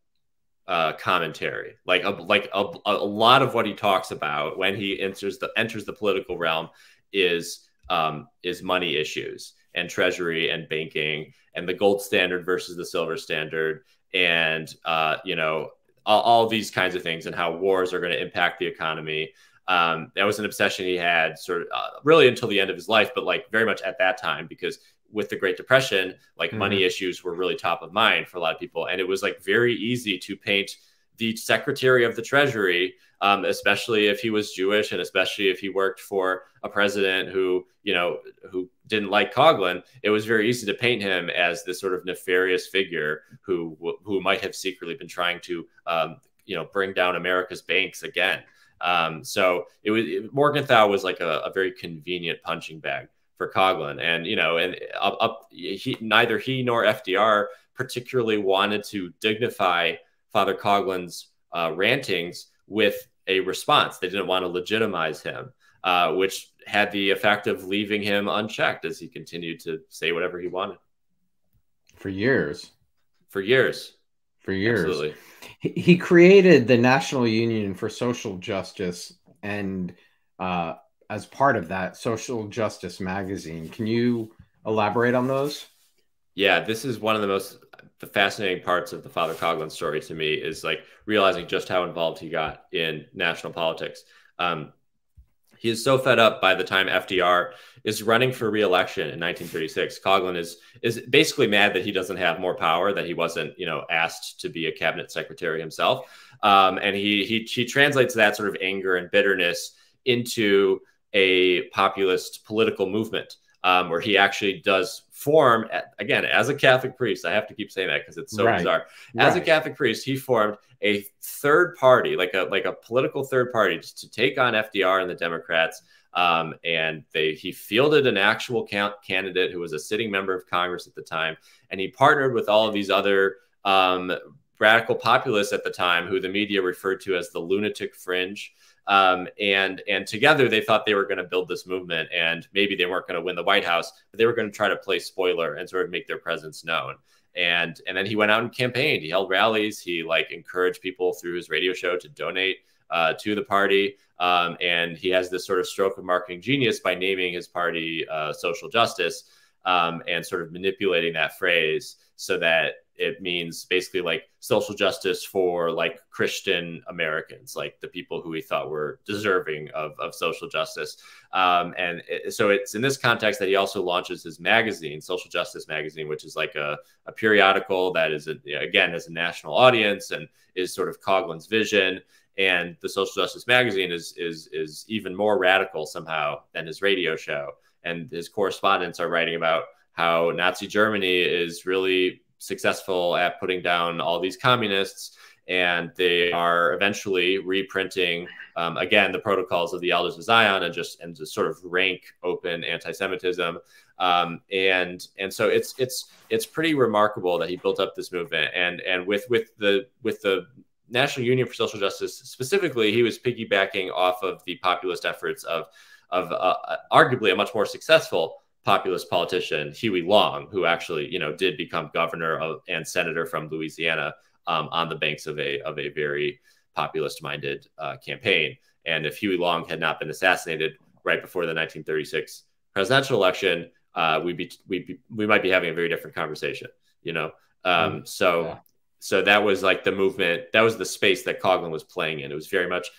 uh, commentary, like a, like a, a lot of what he talks about when he enters the enters the political realm is um, is money issues and treasury and banking and the gold standard versus the silver standard and uh, you know all, all these kinds of things and how wars are going to impact the economy. Um, that was an obsession he had sort of uh, really until the end of his life, but like very much at that time, because with the Great Depression, like mm-hmm. money issues were really top of mind for a lot of people. And it was like very easy to paint the Secretary of the Treasury, um, especially if he was Jewish and especially if he worked for a president who, you know, who didn't like Coughlin. It was very easy to paint him as this sort of nefarious figure who, who might have secretly been trying to, um, you know, bring down America's banks again. Um, so it was it, Morgenthau was like a, a very convenient punching bag for Coughlin, and you know, and up, up he neither he nor F D R particularly wanted to dignify Father Coughlin's uh, rantings with a response. They didn't want to legitimize him, uh, which had the effect of leaving him unchecked as he continued to say whatever he wanted for years, for years. For years. Absolutely. He created the National Union for Social Justice, and uh, as part of that, Social Justice Magazine. Can you elaborate on those? Yeah, this is one of the most the fascinating parts of the Father Coughlin story to me, is like realizing just how involved he got in national politics. Um, he is so fed up by the time F D R is running for re-election in nineteen thirty-six. Coughlin is is basically mad that he doesn't have more power, that he wasn't, you know, asked to be a cabinet secretary himself. Um, and he, he he translates that sort of anger and bitterness into a populist political movement, um, where he actually does form, again, as a Catholic priest. I have to keep saying that because it's so right. bizarre. As right. a Catholic priest, he formed a third party, like a like a political third party, just to take on F D R and the Democrats. Um, and they he fielded an actual count candidate who was a sitting member of Congress at the time, and he partnered with all of these other um, radical populists at the time, who the media referred to as the lunatic fringe. Um, and and together they thought they were going to build this movement, and maybe they weren't going to win the White House, but they were going to try to play spoiler and sort of make their presence known. And and then he went out and campaigned. He held rallies. He like encouraged people through his radio show to donate uh, to the party. Um, and he has this sort of stroke of marketing genius by naming his party uh, Social Justice. um, and sort of manipulating that phrase so that it means basically like social justice for like Christian Americans, like the people who we thought were deserving of, of social justice. Um, and it, so it's in this context that he also launches his magazine, Social Justice Magazine, which is like a, a periodical that is, a, again, has a national audience and is sort of Coughlin's vision. And the Social Justice Magazine is, is, is even more radical somehow than his radio show. And his correspondents are writing about how Nazi Germany is really successful at putting down all these communists, and they are eventually reprinting um, again the Protocols of the Elders of Zion and just and just sort of rank open anti-Semitism, um, and and so it's it's it's pretty remarkable that he built up this movement, and and with with the with the National Union for Social Justice specifically, he was piggybacking off of the populist efforts of of uh, arguably a much more successful populist politician, Huey Long, who actually, you know, did become governor of, and senator from Louisiana um, on the banks of a of a very populist-minded uh, campaign. And if Huey Long had not been assassinated right before the nineteen thirty-six presidential election, uh, we'd be we be, we might be having a very different conversation, you know. Um, so yeah. so that was like the movement. That was the space that Coughlin was playing in. It was very much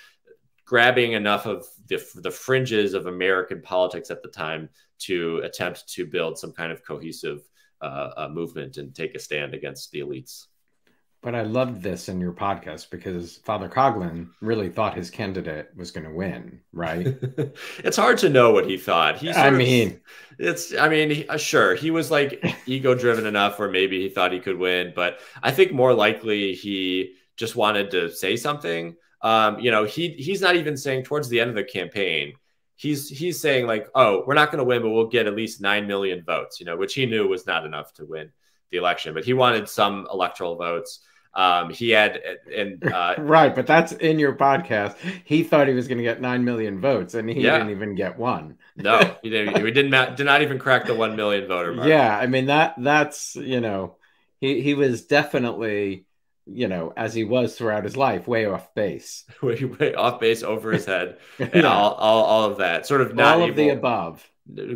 grabbing enough of the, the fringes of American politics at the time to attempt to build some kind of cohesive uh, uh, movement and take a stand against the elites. But I loved this in your podcast because Father Coughlin really thought his candidate was going to win, right? It's hard to know what he thought. He I mean, of, it's, I mean, he, uh, sure. He was like ego driven enough where maybe he thought he could win, but I think more likely he just wanted to say something. Um, you know, he, he's not even saying towards the end of the campaign, he's, he's saying like, oh, we're not going to win, but we'll get at least nine million votes, you know, which he knew was not enough to win the election, but he wanted some electoral votes. Um, he had, and, uh, right. But that's in your podcast. He thought he was going to get nine million votes and he yeah. didn't even get one. No, he didn't, we did not, did not even crack the one million voter mark. Yeah. I mean, that, that's, you know, he, he was definitely, you know, as he was throughout his life, way off base, way, way off base, over his head, and yeah. all, all, all of that sort of not all of able, the above.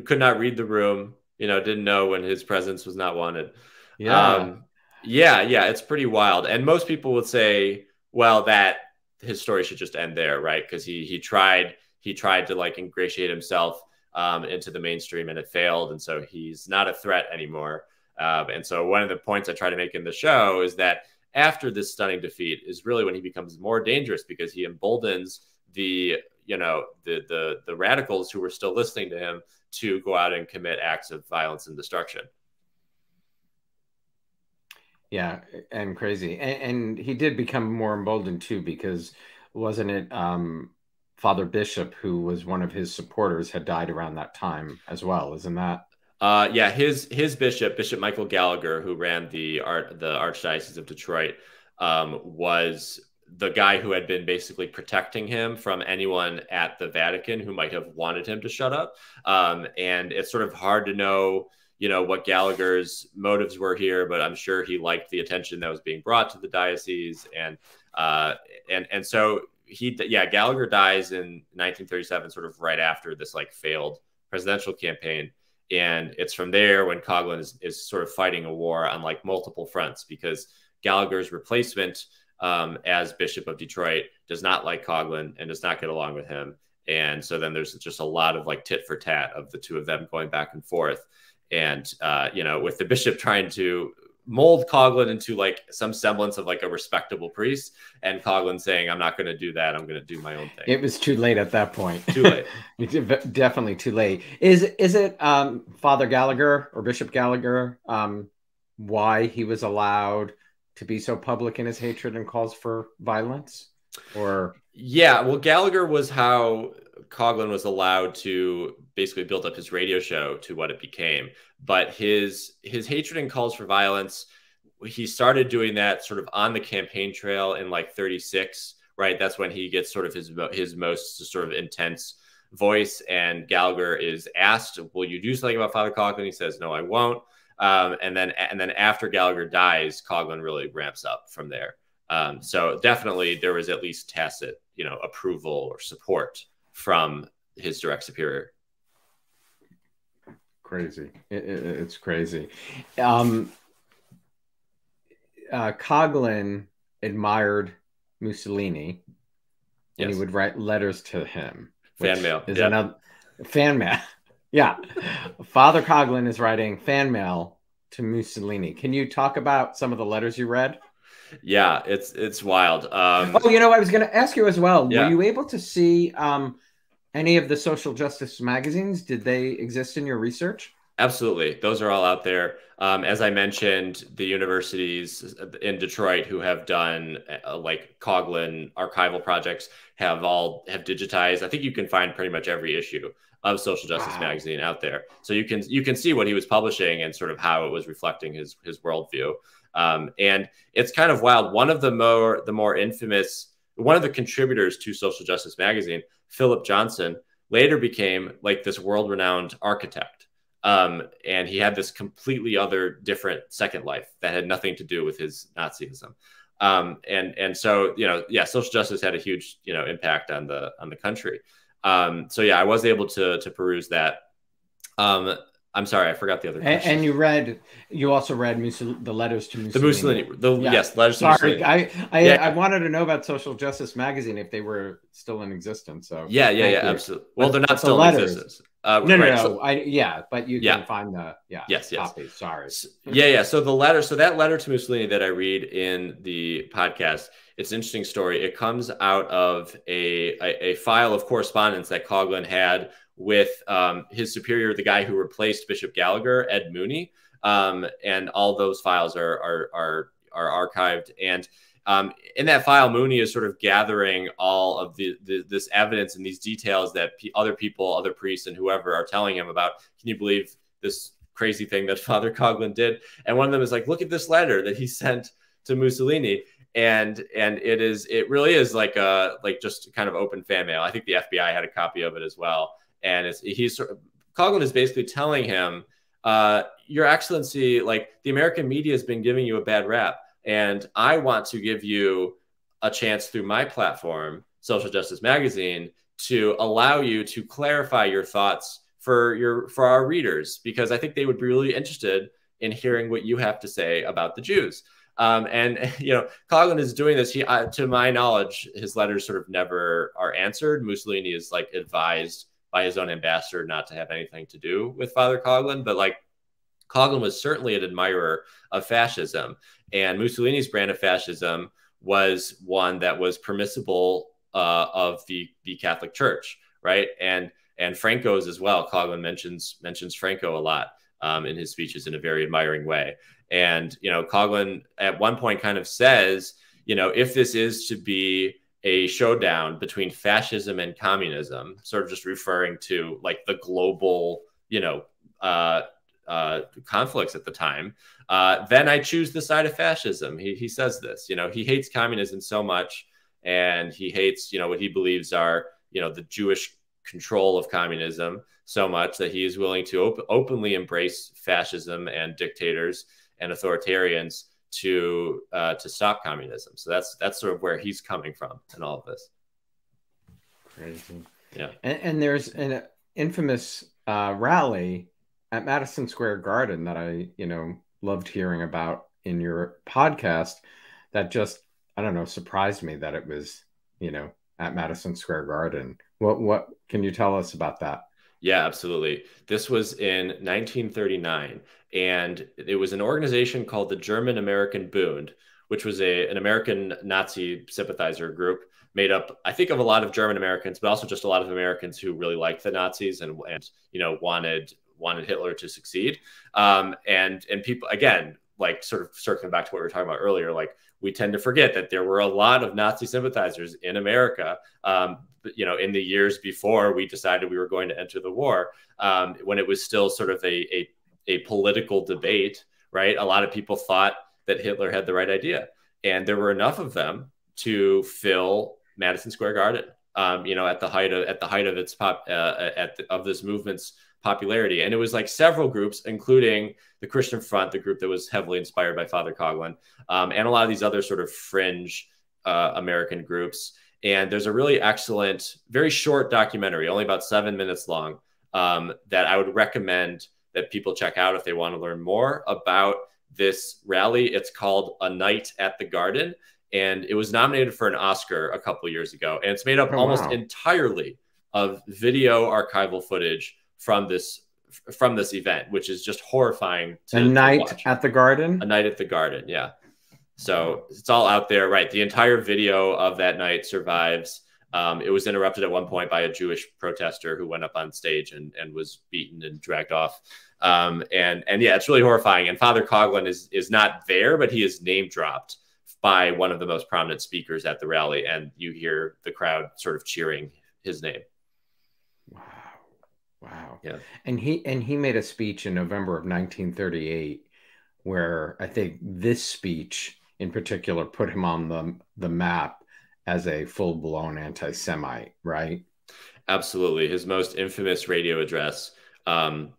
Could not read the room, you know, didn't know when his presence was not wanted. Yeah, um, yeah, yeah. It's pretty wild, and most people would say, well, that his story should just end there, right? Because he he tried he tried to like ingratiate himself um, into the mainstream, and it failed, and so he's not a threat anymore. Um, and so one of the points I try to make in the show is that after this stunning defeat is really when he becomes more dangerous, because he emboldens the, you know, the, the, the radicals who were still listening to him to go out and commit acts of violence and destruction. Yeah. And crazy. And, and he did become more emboldened too, because wasn't it um, Father Bishop, who was one of his supporters, had died around that time as well. Isn't that? Uh, yeah, his his bishop, Bishop Michael Gallagher, who ran the art the Archdiocese of Detroit, um, was the guy who had been basically protecting him from anyone at the Vatican who might have wanted him to shut up. Um, and it's sort of hard to know, you know, what Gallagher's motives were here, but I'm sure he liked the attention that was being brought to the diocese, and uh, and and so he, yeah, Gallagher dies in nineteen thirty-seven, sort of right after this like failed presidential campaign. And it's from there when Coughlin is, is sort of fighting a war on like multiple fronts, because Gallagher's replacement um, as Bishop of Detroit does not like Coughlin and does not get along with him. And so then there's just a lot of like tit for tat of the two of them going back and forth. And, uh, you know, with the bishop trying to mold Coughlin into like some semblance of like a respectable priest, and Coughlin saying, I'm not going to do that. I'm going to do my own thing. It was too late at that point. Too late. Definitely too late. Is, is it um, Father Gallagher or Bishop Gallagher, um, why he was allowed to be so public in his hatred and calls for violence? Or yeah, well, Gallagher was how Coughlin was allowed to basically build up his radio show to what it became. But his his hatred and calls for violence, he started doing that sort of on the campaign trail in like thirty-six, right? That's when he gets sort of his his most sort of intense voice. And Gallagher is asked, will you do something about Father Coughlin? He says, no, I won't. Um, and then and then after Gallagher dies, Coughlin really ramps up from there. Um, so definitely there was at least tacit, you know, approval or support from his direct superior. Crazy. It, it, it's crazy. Um, uh, Coughlin admired Mussolini, yes. and he would write letters to him. Fan mail. Is yeah. another, fan mail. Yeah. Father Coughlin is writing fan mail to Mussolini. Can you talk about some of the letters you read? Yeah, it's it's wild. Um, oh, you know, I was going to ask you as well. Yeah. Were you able to see um, any of the social justice magazines? Did they exist in your research? Absolutely. Those are all out there. Um, as I mentioned, the universities in Detroit who have done uh, like Coughlin archival projects have all have digitized. I think you can find pretty much every issue of Social Justice wow. Magazine out there. So you can you can see what he was publishing and sort of how it was reflecting his his worldview. Um, and it's kind of wild. One of the more the more infamous, one of the contributors to Social Justice Magazine, Philip Johnson, later became like this world-renowned architect. Um, and he had this completely other different second life that had nothing to do with his Nazism. Um, and and so, you know, yeah, social justice had a huge, you know, impact on the on the country. Um, so, yeah, I was able to, to peruse that. Um, I'm sorry, I forgot the other question. And you read, you also read Mussol the letters to Mussolini. The Mussolini, the, yeah. yes, letters sorry, to Mussolini. I, I, yeah. I wanted to know about Social Justice Magazine if they were still in existence. So yeah, yeah, yeah, you. absolutely. Well, but, they're not still the in existence. Uh, no, right, no, no, so, I, yeah, but you yeah. can find the yeah, yes, yes. copies, sorry. yeah, yeah, so the letter, so that letter to Mussolini that I read in the podcast, it's an interesting story. It comes out of a, a, a file of correspondence that Coughlin had with um, his superior, the guy who replaced Bishop Gallagher, Ed Mooney. Um, and all those files are, are, are, are archived. And um, in that file, Mooney is sort of gathering all of the, the this evidence and these details that other people, other priests and whoever are telling him about. Can you believe this crazy thing that Father Coughlin did? And one of them is like, look at this letter that he sent to Mussolini. And and it is it really is like a like just kind of open fan mail. I think the F B I had a copy of it as well. And it's, he's sort of, Coughlin is basically telling him, uh, Your Excellency, like the American media has been giving you a bad rap, and I want to give you a chance through my platform, Social Justice Magazine, to allow you to clarify your thoughts for your for our readers, because I think they would be really interested in hearing what you have to say about the Jews. Um, and, you know, Coughlin is doing this. He, uh, to my knowledge, his letters sort of never are answered. Mussolini is like advised by his own ambassador not to have anything to do with Father Coughlin. But like Coughlin was certainly an admirer of fascism, and Mussolini's brand of fascism was one that was permissible uh, of the, the Catholic Church. Right. And and Franco's as well. Coughlin mentions mentions Franco a lot um, in his speeches in a very admiring way. And, you know, Coughlin at one point kind of says, you know, if this is to be a showdown between fascism and communism, sort of just referring to like the global, you know, uh, uh, conflicts at the time, uh, then I choose the side of fascism. He, he says this, you know, he hates communism so much, and he hates, you know, what he believes are, you know, the Jewish control of communism so much that he is willing to op- openly embrace fascism and dictators and authoritarians to uh, to stop communism. So that's that's sort of where he's coming from in all of this. Crazy, yeah. And, and there's an infamous uh, rally at Madison Square Garden that I you know loved hearing about in your podcast. That just I don't know surprised me that it was you know at Madison Square Garden. What what can you tell us about that? Yeah, absolutely. This was in nineteen thirty-nine, and it was an organization called the German American Bund, which was a, an American Nazi sympathizer group made up, I think, of a lot of German Americans, but also just a lot of Americans who really liked the Nazis and, and you know, wanted wanted Hitler to succeed. Um, and and people, again, like sort of circling back to what we were talking about earlier, like we tend to forget that there were a lot of Nazi sympathizers in America, um, you know, in the years before we decided we were going to enter the war, um, when it was still sort of a, a, a political debate, right? A lot of people thought that Hitler had the right idea, and there were enough of them to fill Madison Square Garden, um, you know, at the height of, at the height of its pop, uh, at the, of this movement's popularity. And it was like several groups, including the Christian Front, the group that was heavily inspired by Father Coughlin, um, and a lot of these other sort of fringe uh, American groups. And there's a really excellent, very short documentary, only about seven minutes long, um, that I would recommend that people check out if they want to learn more about this rally. It's called A Night at the Garden, and it was nominated for an Oscar a couple of years ago. And it's made up oh, almost wow. entirely of video archival footage from this from this event, which is just horrifying to, A Night to watch. At the Garden? A Night at the Garden, yeah. So it's all out there, right? The entire video of that night survives. Um, it was interrupted at one point by a Jewish protester who went up on stage and, and was beaten and dragged off. Um, and, and yeah, it's really horrifying. And Father Coughlin is, is not there, but he is name dropped by one of the most prominent speakers at the rally. And you hear the crowd sort of cheering his name. Wow. Wow. Yeah. And he, and he made a speech in November of nineteen thirty-eight, where I think this speech in particular put him on the, the map as a full-blown anti-Semite, right? Absolutely. His most infamous radio address um,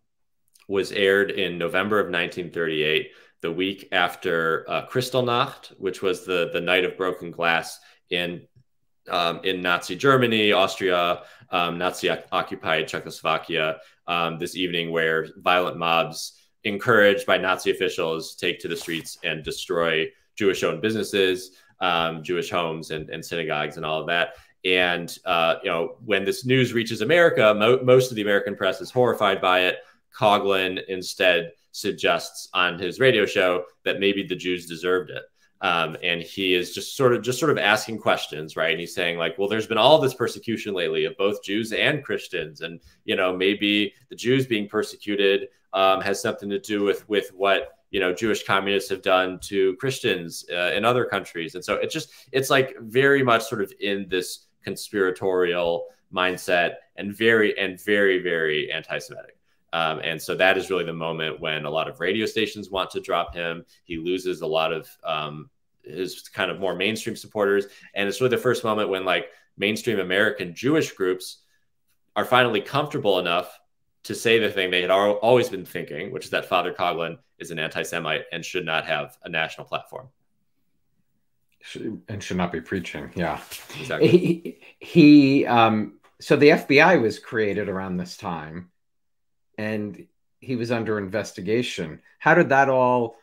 was aired in November of nineteen thirty-eight, the week after uh, Kristallnacht, which was the, the night of broken glass in, um, in Nazi Germany, Austria, um, Nazi-occupied Czechoslovakia, um, this evening where violent mobs encouraged by Nazi officials take to the streets and destroy Jewish-owned businesses, Um, Jewish homes and, and synagogues and all of that. And, uh, you know, when this news reaches America, mo most of the American press is horrified by it. Coughlin instead suggests on his radio show that maybe the Jews deserved it. Um, and he is just sort of just sort of asking questions, right? And he's saying, like, well, there's been all this persecution lately of both Jews and Christians. And, you know, maybe the Jews being persecuted um, has something to do with with what you know, Jewish communists have done to Christians uh, in other countries. And so it's just, it's like very much sort of in this conspiratorial mindset and very, and very, very anti-Semitic. Um, and so that is really the moment when a lot of radio stations want to drop him. He loses a lot of um, his kind of more mainstream supporters. And it's really the first moment when like mainstream American Jewish groups are finally comfortable enough to say the thing they had always been thinking, which is that Father Coughlin is an anti-Semite and should not have a national platform. And should not be preaching, yeah. Exactly. He, he um, so the F B I was created around this time, and he was under investigation. How did that all,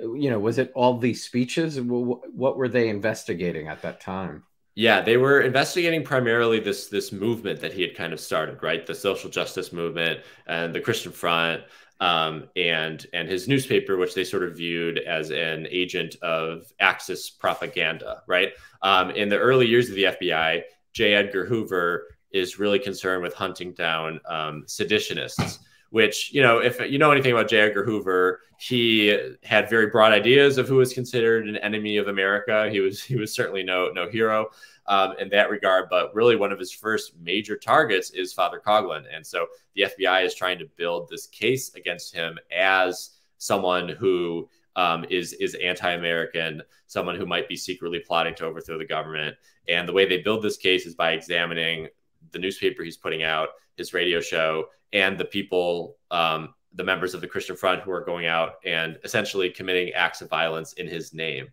you know, was it all these speeches? What were they investigating at that time? Yeah, they were investigating primarily this this movement that he had kind of started, right? The social justice movement and the Christian Front, um, and and his newspaper, which they sort of viewed as an agent of Axis propaganda, right? Um, in the early years of the F B I, J. Edgar Hoover is really concerned with hunting down um, seditionists, which, you know, if you know anything about J. Edgar Hoover, he had very broad ideas of who was considered an enemy of America. He was he was certainly no no hero um, in that regard. But really, one of his first major targets is Father Coughlin. And so the F B I is trying to build this case against him as someone who um, is, is anti-American, someone who might be secretly plotting to overthrow the government. And the way they build this case is by examining the newspaper he's putting out, his radio show, and the people, um, the members of the Christian Front who are going out and essentially committing acts of violence in his name.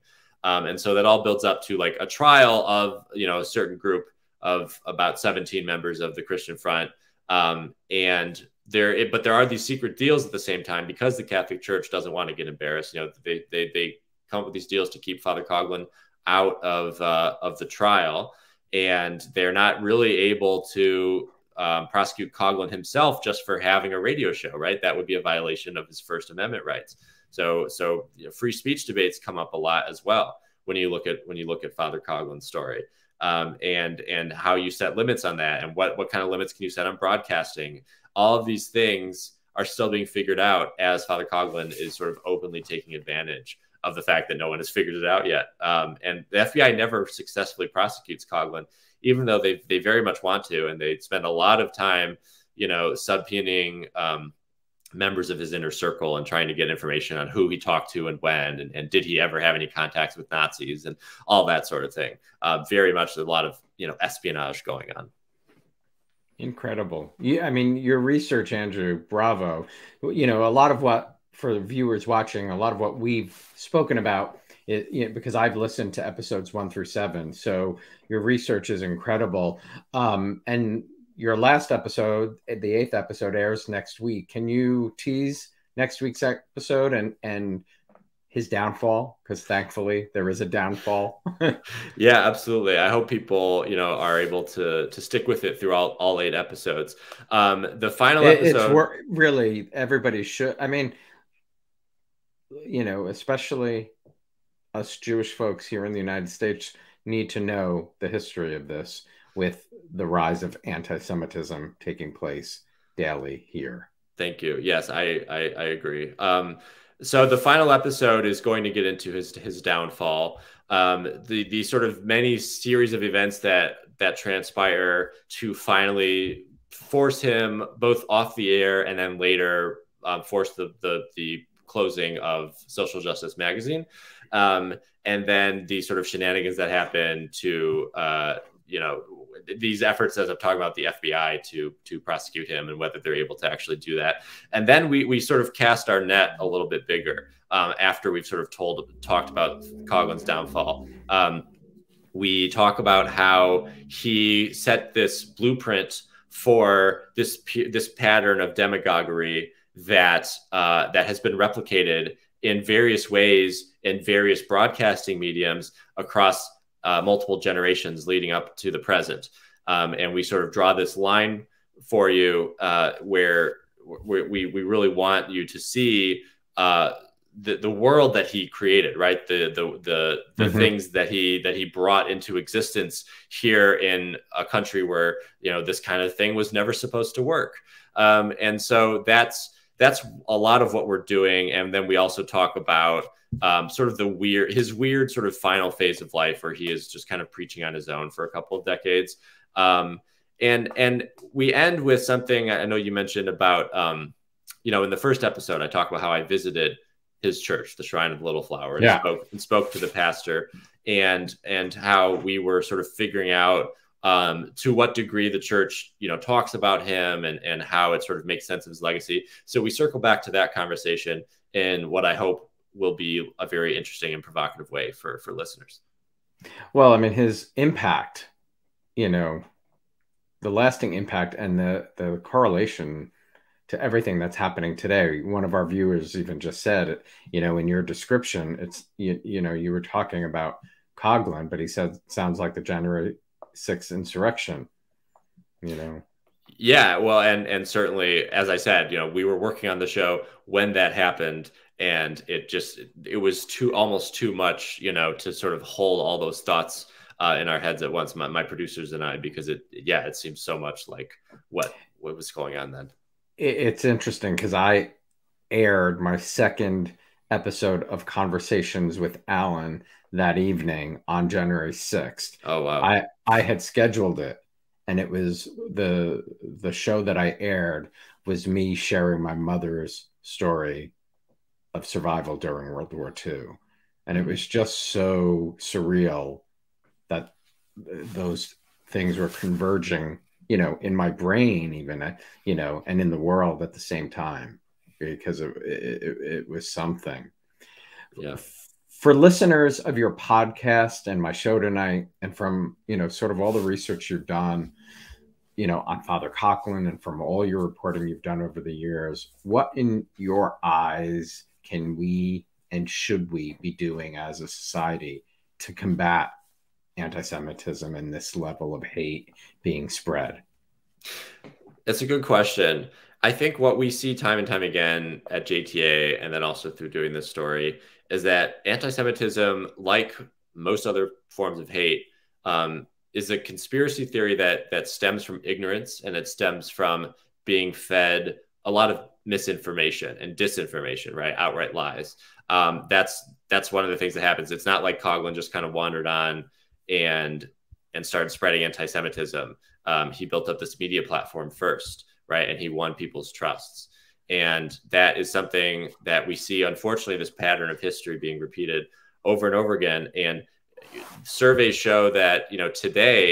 Um, and so that all builds up to like a trial of, you know, a certain group of about seventeen members of the Christian Front. Um, and there, it, but there are these secret deals at the same time because the Catholic Church doesn't want to get embarrassed. You know, they, they, they come up with these deals to keep Father Coughlin out of, uh, of the trial. And they're not really able to um, prosecute Coughlin himself just for having a radio show, right? That would be a violation of his First Amendment rights. So, so you know, free speech debates come up a lot as well when you look at when you look at Father Coughlin's story um, and and how you set limits on that and what what kind of limits can you set on broadcasting? All of these things are still being figured out as Father Coughlin is sort of openly taking advantage of the fact that no one has figured it out yet. Um, and the F B I never successfully prosecutes Coughlin, even though they, they very much want to. And they spend a lot of time, you know, subpoenaing um, members of his inner circle and trying to get information on who he talked to and when, and, and did he ever have any contacts with Nazis and all that sort of thing. Uh, very much a lot of, you know, espionage going on. Incredible. Yeah, I mean, your research, Andrew, bravo. You know, a lot of what, for the viewers watching, a lot of what we've spoken about, it, you know, because I've listened to episodes one through seven. So your research is incredible. Um, and your last episode, the eighth episode, airs next week. Can you tease next week's episode and and his downfall? Because thankfully there is a downfall. Yeah, absolutely. I hope people, you know, are able to to stick with it throughout all eight episodes. Um, the final it, episode, it's really everybody should. I mean, you know, especially us Jewish folks here in the United States need to know the history of this, with the rise of anti-Semitism taking place daily here. Thank you. Yes, I I, I agree. Um, so the final episode is going to get into his his downfall, um, the the sort of many series of events that that transpire to finally force him both off the air and then later um, force the the the closing of Social Justice Magazine, um, and then the sort of shenanigans that happen to. Uh, you know, these efforts, as I'm talking about, the F B I to to prosecute him and whether they're able to actually do that. And then we we sort of cast our net a little bit bigger um, after we've sort of told talked about Coughlin's downfall. Um, we talk about how he set this blueprint for this this pattern of demagoguery that uh, that has been replicated in various ways in various broadcasting mediums across Uh, multiple generations leading up to the present. Um, and we sort of draw this line for you uh, where we, we, we really want you to see uh, the, the world that he created, right? The, the, the, the mm-hmm. things that he, that he brought into existence here in a country where, you know, this kind of thing was never supposed to work. Um, and so that's, that's a lot of what we're doing. And then we also talk about um, sort of the weird, his weird sort of final phase of life where he is just kind of preaching on his own for a couple of decades. Um, and, and we end with something I know you mentioned about, um, you know, in the first episode, I talk about how I visited his church, the Shrine of the Little Flower, and, yeah. spoke, and spoke to the pastor, and, and how we were sort of figuring out Um, to what degree the church, you know, talks about him and, and how it sort of makes sense of his legacy. So we circle back to that conversation in what I hope will be a very interesting and provocative way for, for listeners. Well, I mean, his impact, you know, the lasting impact and the, the correlation to everything that's happening today. One of our viewers even just said, you know, in your description, it's, you, you know, you were talking about Coughlin, but he said, sounds like the January sixth insurrection, you know. Yeah, well, and and certainly, as I said, you know, we were working on the show when that happened, and it just it was too almost too much, you know, to sort of hold all those thoughts uh, in our heads at once. My, my producers and I, because it yeah, it seems so much like what what was going on then. It's interesting because I aired my second episode of Conversations with Alan that evening on January sixth. Oh wow. I, I had scheduled it, and it was the the show that I aired was me sharing my mother's story of survival during World War Two. And it was just so surreal that those things were converging, you know, in my brain even, you know, and in the world at the same time, because it, it, it was something. Yeah. For listeners of your podcast and my show tonight, and from, you know, sort of all the research you've done, you know, on Father Coughlin, and from all your reporting you've done over the years, what in your eyes can we and should we be doing as a society to combat anti-Semitism and this level of hate being spread? That's a good question. I think what we see time and time again at J T A, and then also through doing this story, is that anti-Semitism, like most other forms of hate, um, is a conspiracy theory that that stems from ignorance, and it stems from being fed a lot of misinformation and disinformation, right? Outright lies. Um, that's that's one of the things that happens. It's not like Coughlin just kind of wandered on and and started spreading anti-Semitism. Um, he built up this media platform first, right? And he won people's trusts. And that is something that we see, unfortunately, this pattern of history being repeated over and over again. And surveys show that, you know, today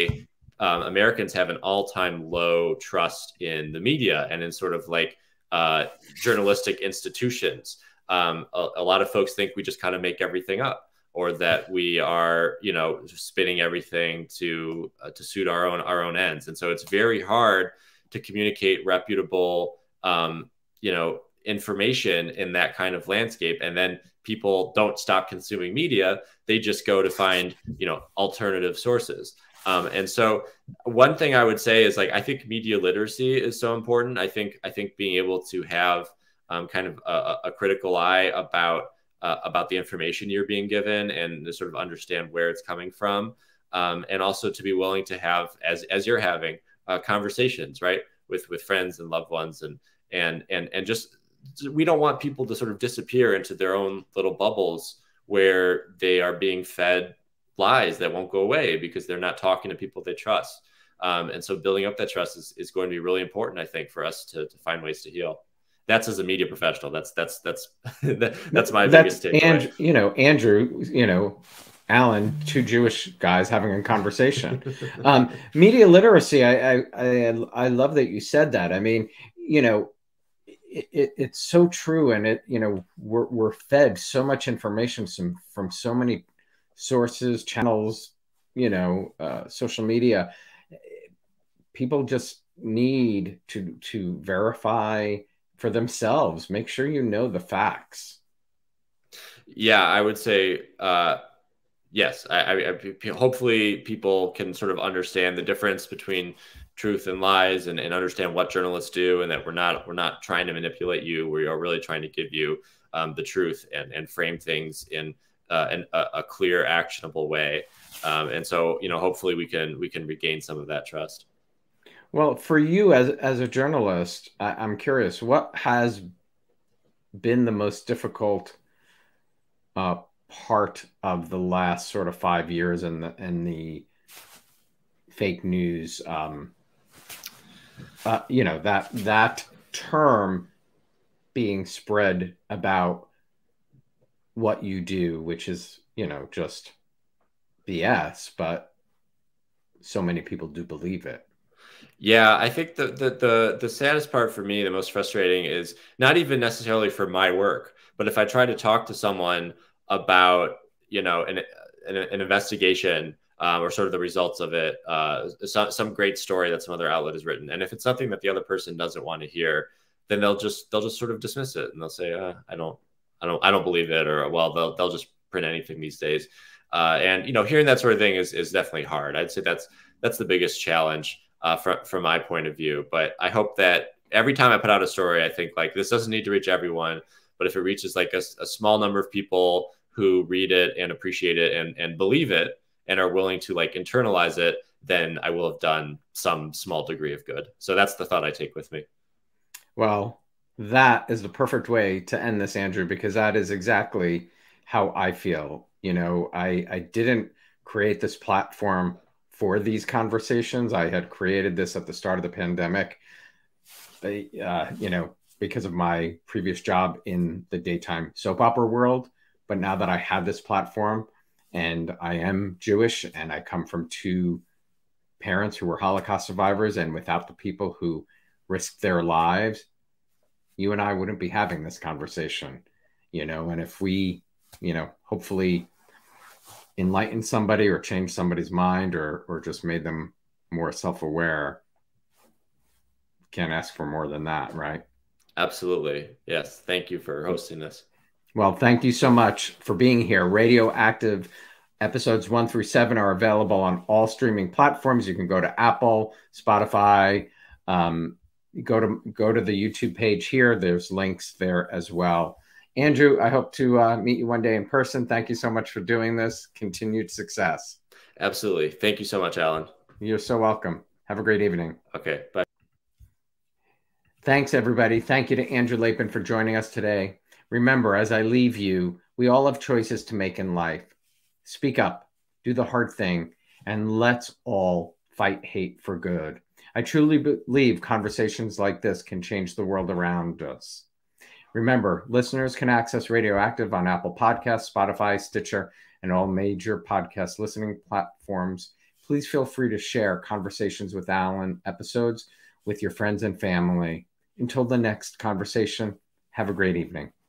um, Americans have an all-time low trust in the media and in sort of like uh, journalistic institutions. Um, a, a lot of folks think we just kind of make everything up. or that we are, you know, spinning everything to uh, to suit our own our own ends. And so it's very hard to communicate reputable, um, you know, information in that kind of landscape. And then people don't stop consuming media; they just go to find, you know, alternative sources. Um, and so one thing I would say is, like, I think media literacy is so important. I think I think being able to have um, kind of a, a critical eye about Uh, about the information you're being given, and to sort of understand where it's coming from, um, and also to be willing to have, as as you're having uh, conversations, right, with with friends and loved ones, and and and and just, we don't want people to sort of disappear into their own little bubbles where they are being fed lies that won't go away because they're not talking to people they trust. Um, and so building up that trust is is going to be really important, I think, for us to to find ways to heal. That's as a media professional. That's that's that's that's my that's, biggest takeaway. And you know, Andrew, you know, Alan, two Jewish guys having a conversation. um, media literacy. I, I I I love that you said that. I mean, you know, it, it, it's so true, and it you know we're we're fed so much information from from so many sources, channels, you know, uh, social media. People just need to to verify for themselves. Make sure you know the facts. Yeah, I would say uh, yes. I, I, I hopefully people can sort of understand the difference between truth and lies, and, and understand what journalists do, and that we're not we're not trying to manipulate you. We are really trying to give you um, the truth, and and frame things in uh, an, a, a clear, actionable way. Um, and so, you know, hopefully we can we can regain some of that trust. Well, for you as, as a journalist, I, I'm curious, what has been the most difficult uh, part of the last sort of five years in the, in the fake news, um, uh, you know, that, that term being spread about what you do, which is, you know, just B S, but so many people do believe it. Yeah, I think the, the the the saddest part for me, the most frustrating, is not even necessarily for my work, but if I try to talk to someone about, you know, an an, an investigation um, or sort of the results of it, uh, some some great story that some other outlet has written, and if it's something that the other person doesn't want to hear, then they'll just they'll just sort of dismiss it, and they'll say, uh, I don't I don't I don't believe it, or well, they'll they'll just print anything these days, uh, and you know, hearing that sort of thing is is definitely hard. I'd say that's that's the biggest challenge. Uh, from, from my point of view. But I hope that every time I put out a story, I think, like, this doesn't need to reach everyone, but if it reaches like a, a small number of people who read it and appreciate it and, and believe it and are willing to like internalize it, then I will have done some small degree of good. So that's the thought I take with me. Well, that is the perfect way to end this, Andrew, because that is exactly how I feel. You know, I, I didn't create this platform for these conversations. I had created this at the start of the pandemic, they, uh, you know, because of my previous job in the daytime soap opera world. But now that I have this platform, and I am Jewish, and I come from two parents who were Holocaust survivors, and without the people who risked their lives, you and I wouldn't be having this conversation, you know, and if we, you know, hopefully enlighten somebody or change somebody's mind, or or just made them more self-aware, can't ask for more than that, right? Absolutely. Yes. Thank you for hosting this. Well, thank you so much for being here. Radioactive episodes one through seven are available on all streaming platforms. You can go to Apple, Spotify, um, go to go to the YouTube page here. There's links there as well. Andrew, I hope to uh, meet you one day in person. Thank you so much for doing this. Continued success. Absolutely. Thank you so much, Alan. You're so welcome. Have a great evening. Okay, bye. Thanks, everybody. Thank you to Andrew Lapin for joining us today. Remember, as I leave you, we all have choices to make in life. Speak up, do the hard thing, and let's all fight hate for good. I truly believe conversations like this can change the world around us. Remember, listeners can access Radioactive on Apple Podcasts, Spotify, Stitcher, and all major podcast listening platforms. Please feel free to share Conversations with Alan episodes with your friends and family. Until the next conversation, have a great evening.